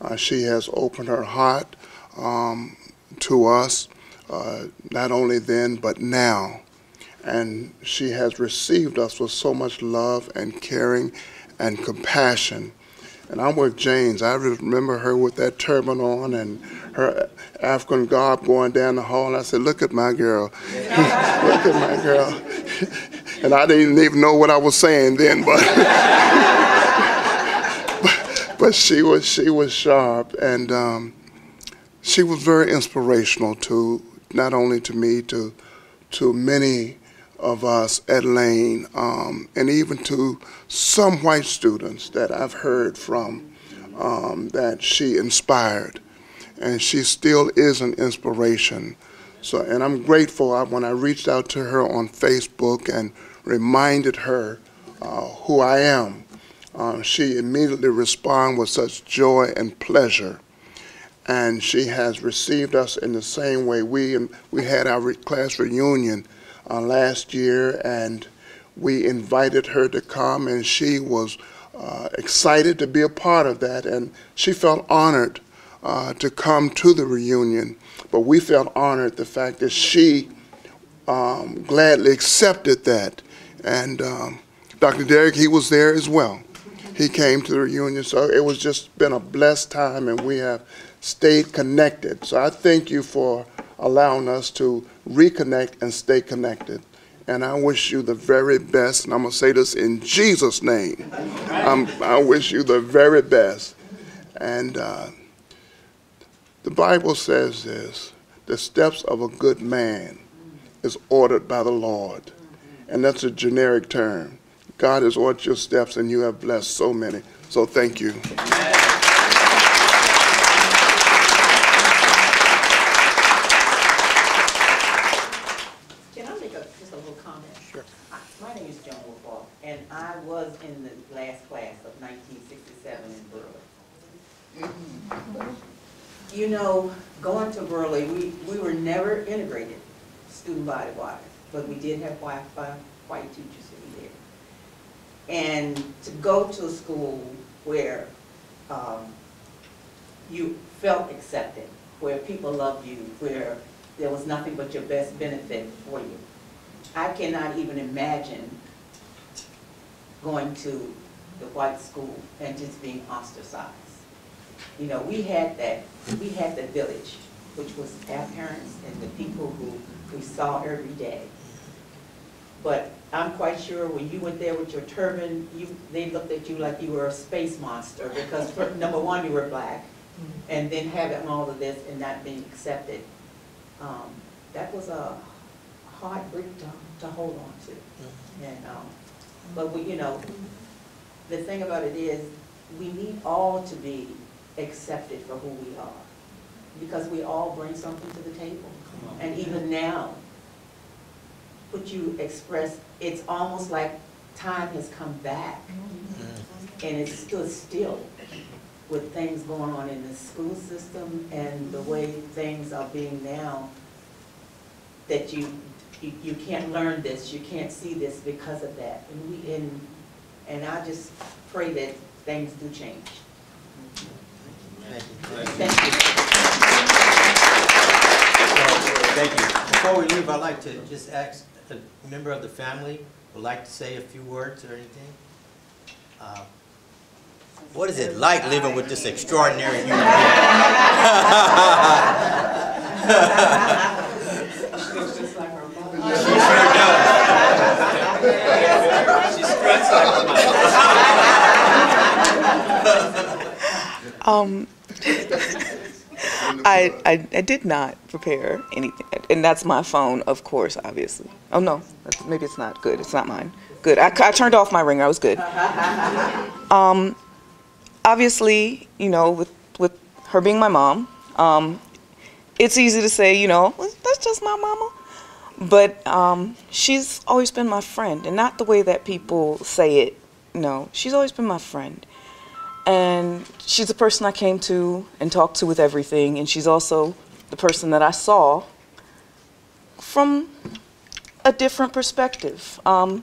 Uh, she has opened her heart um, to us, uh, not only then but now. And she has received us with so much love and caring and compassion. And I'm with James. I remember her with that turban on and her African garb going down the hall. And I said, look at my girl. Look at my girl. And I didn't even know what I was saying then, but... But she was she was sharp, and um, she was very inspirational to not only to me, to to many of us at Lane, um, and even to some white students that I've heard from um, that she inspired, and she still is an inspiration. So, and I'm grateful I, when I reached out to her on Facebook and reminded her uh, who I am. Um, she immediately responded with such joy and pleasure, and she has received us in the same way. We we had our re class reunion uh, last year, and we invited her to come, and she was uh, excited to be a part of that, and she felt honored uh, to come to the reunion. But we felt honored the fact that she um, gladly accepted that, and um, Doctor Derek, he was there as well. He came to the reunion, so it was just been a blessed time, and we have stayed connected. So I thank you for allowing us to reconnect and stay connected. And I wish you the very best, and I'm going to say this in Jesus' name. I'm, I wish you the very best. And uh, the Bible says this, the steps of a good man is ordered by the Lord, and that's a generic term. God has ordered your steps, and you have blessed so many. So thank you. Can I make a, just a little comment? Sure. My name is Joan Wolfall, and I was in the last class of nineteen sixty-seven in Burley. Mm-hmm. You know, going to Burley, we, we were never integrated student body-wise, but we did have white, white teachers in there. And to go to a school where um, you felt accepted, where people loved you, where there was nothing but your best benefit for you. I cannot even imagine going to the white school and just being ostracized. You know, we had that, we had the village, which was our parents and the people who we saw every day. But I'm quite sure when you went there with your turban, you, they looked at you like you were a space monster because, for, number one, you were black, and then having all of this and not being accepted. Um, that was a hard brick to, to hold on to. And, um, but, we, you know, the thing about it is we need all to be accepted for who we are because we all bring something to the table. And even now, what you express, it's almost like time has come back and it stood still with things going on in the school system and the way things are being now, that you you, you can't learn this, you can't see this because of that. And we and, and I just pray that things do change. Thank you. Thank you. Before we leave, I'd like to just ask a member of the family would like to say a few words or anything. Uh, what is it like living with this extraordinary human being? She looks just like her mother. She sure does. She struts like her mother. um, I, I, I did not prepare anything. And that's my phone, of course, obviously. Oh, no. That's, maybe it's not good. It's not mine. Good. I, I turned off my ringer. I was good. Um, obviously, you know, with, with her being my mom, um, it's easy to say, you know, that's just my mama. But um, she's always been my friend, and not the way that people say it. No, she's always been my friend. And she's the person I came to and talked to with everything, and she's also the person that I saw from a different perspective. Um,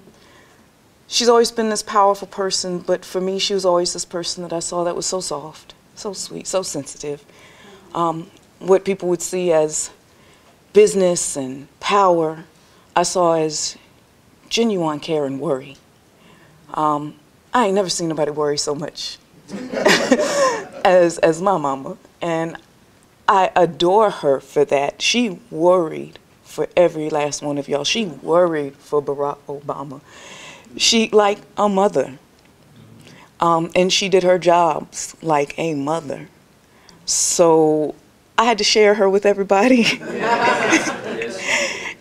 she's always been this powerful person, but for me, she was always this person that I saw that was so soft, so sweet, so sensitive. Um, what people would see as business and power, I saw as genuine care and worry. Um, I ain't never seen nobody worry so much as, as my mama, and I adore her for that. She worried for every last one of y'all. She worried for Barack Obama. She, like a mother, um, and she did her jobs like a mother. So I had to share her with everybody.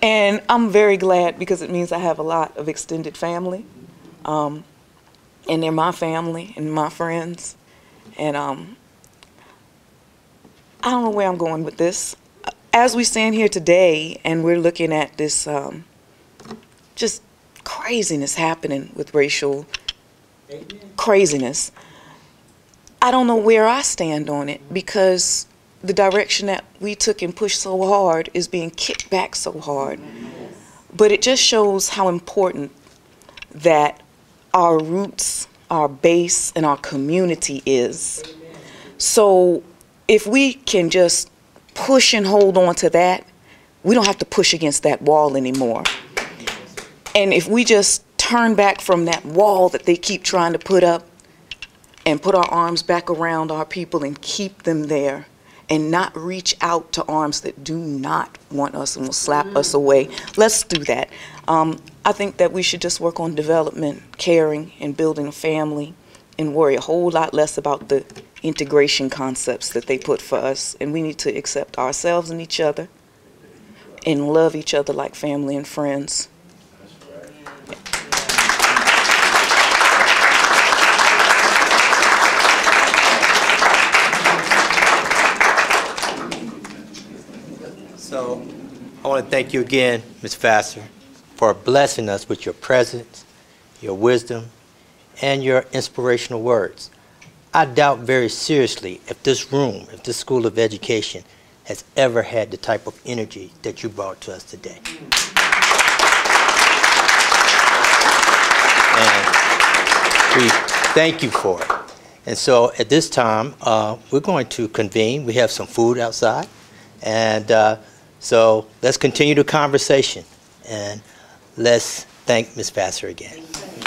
And I'm very glad, because it means I have a lot of extended family. Um, and they're my family and my friends. And um, I don't know where I'm going with this. As we stand here today and we're looking at this um, just craziness happening with racial craziness, I don't know where I stand on it, because the direction that we took and pushed so hard is being kicked back so hard. Yes. But it just shows how important that our roots, our base, and our community is. Amen. So if we can just push and hold on to that, we don't have to push against that wall anymore. And if we just turn back from that wall that they keep trying to put up and put our arms back around our people and keep them there, and not reach out to arms that do not want us and will slap mm. us away. Let's do that. Um, I think that we should just work on development, caring, and building a family, and worry a whole lot less about the integration concepts that they put for us. And we need to accept ourselves and each other, and love each other like family and friends. So I want to thank you again, Miz Vassar, for blessing us with your presence, your wisdom, and your inspirational words. I doubt very seriously if this room, if this School of Education, has ever had the type of energy that you brought to us today. And we thank you for it. And so at this time, uh, we're going to convene. We have some food outside. And uh, so let's continue the conversation, and let's thank Miz Vassar again.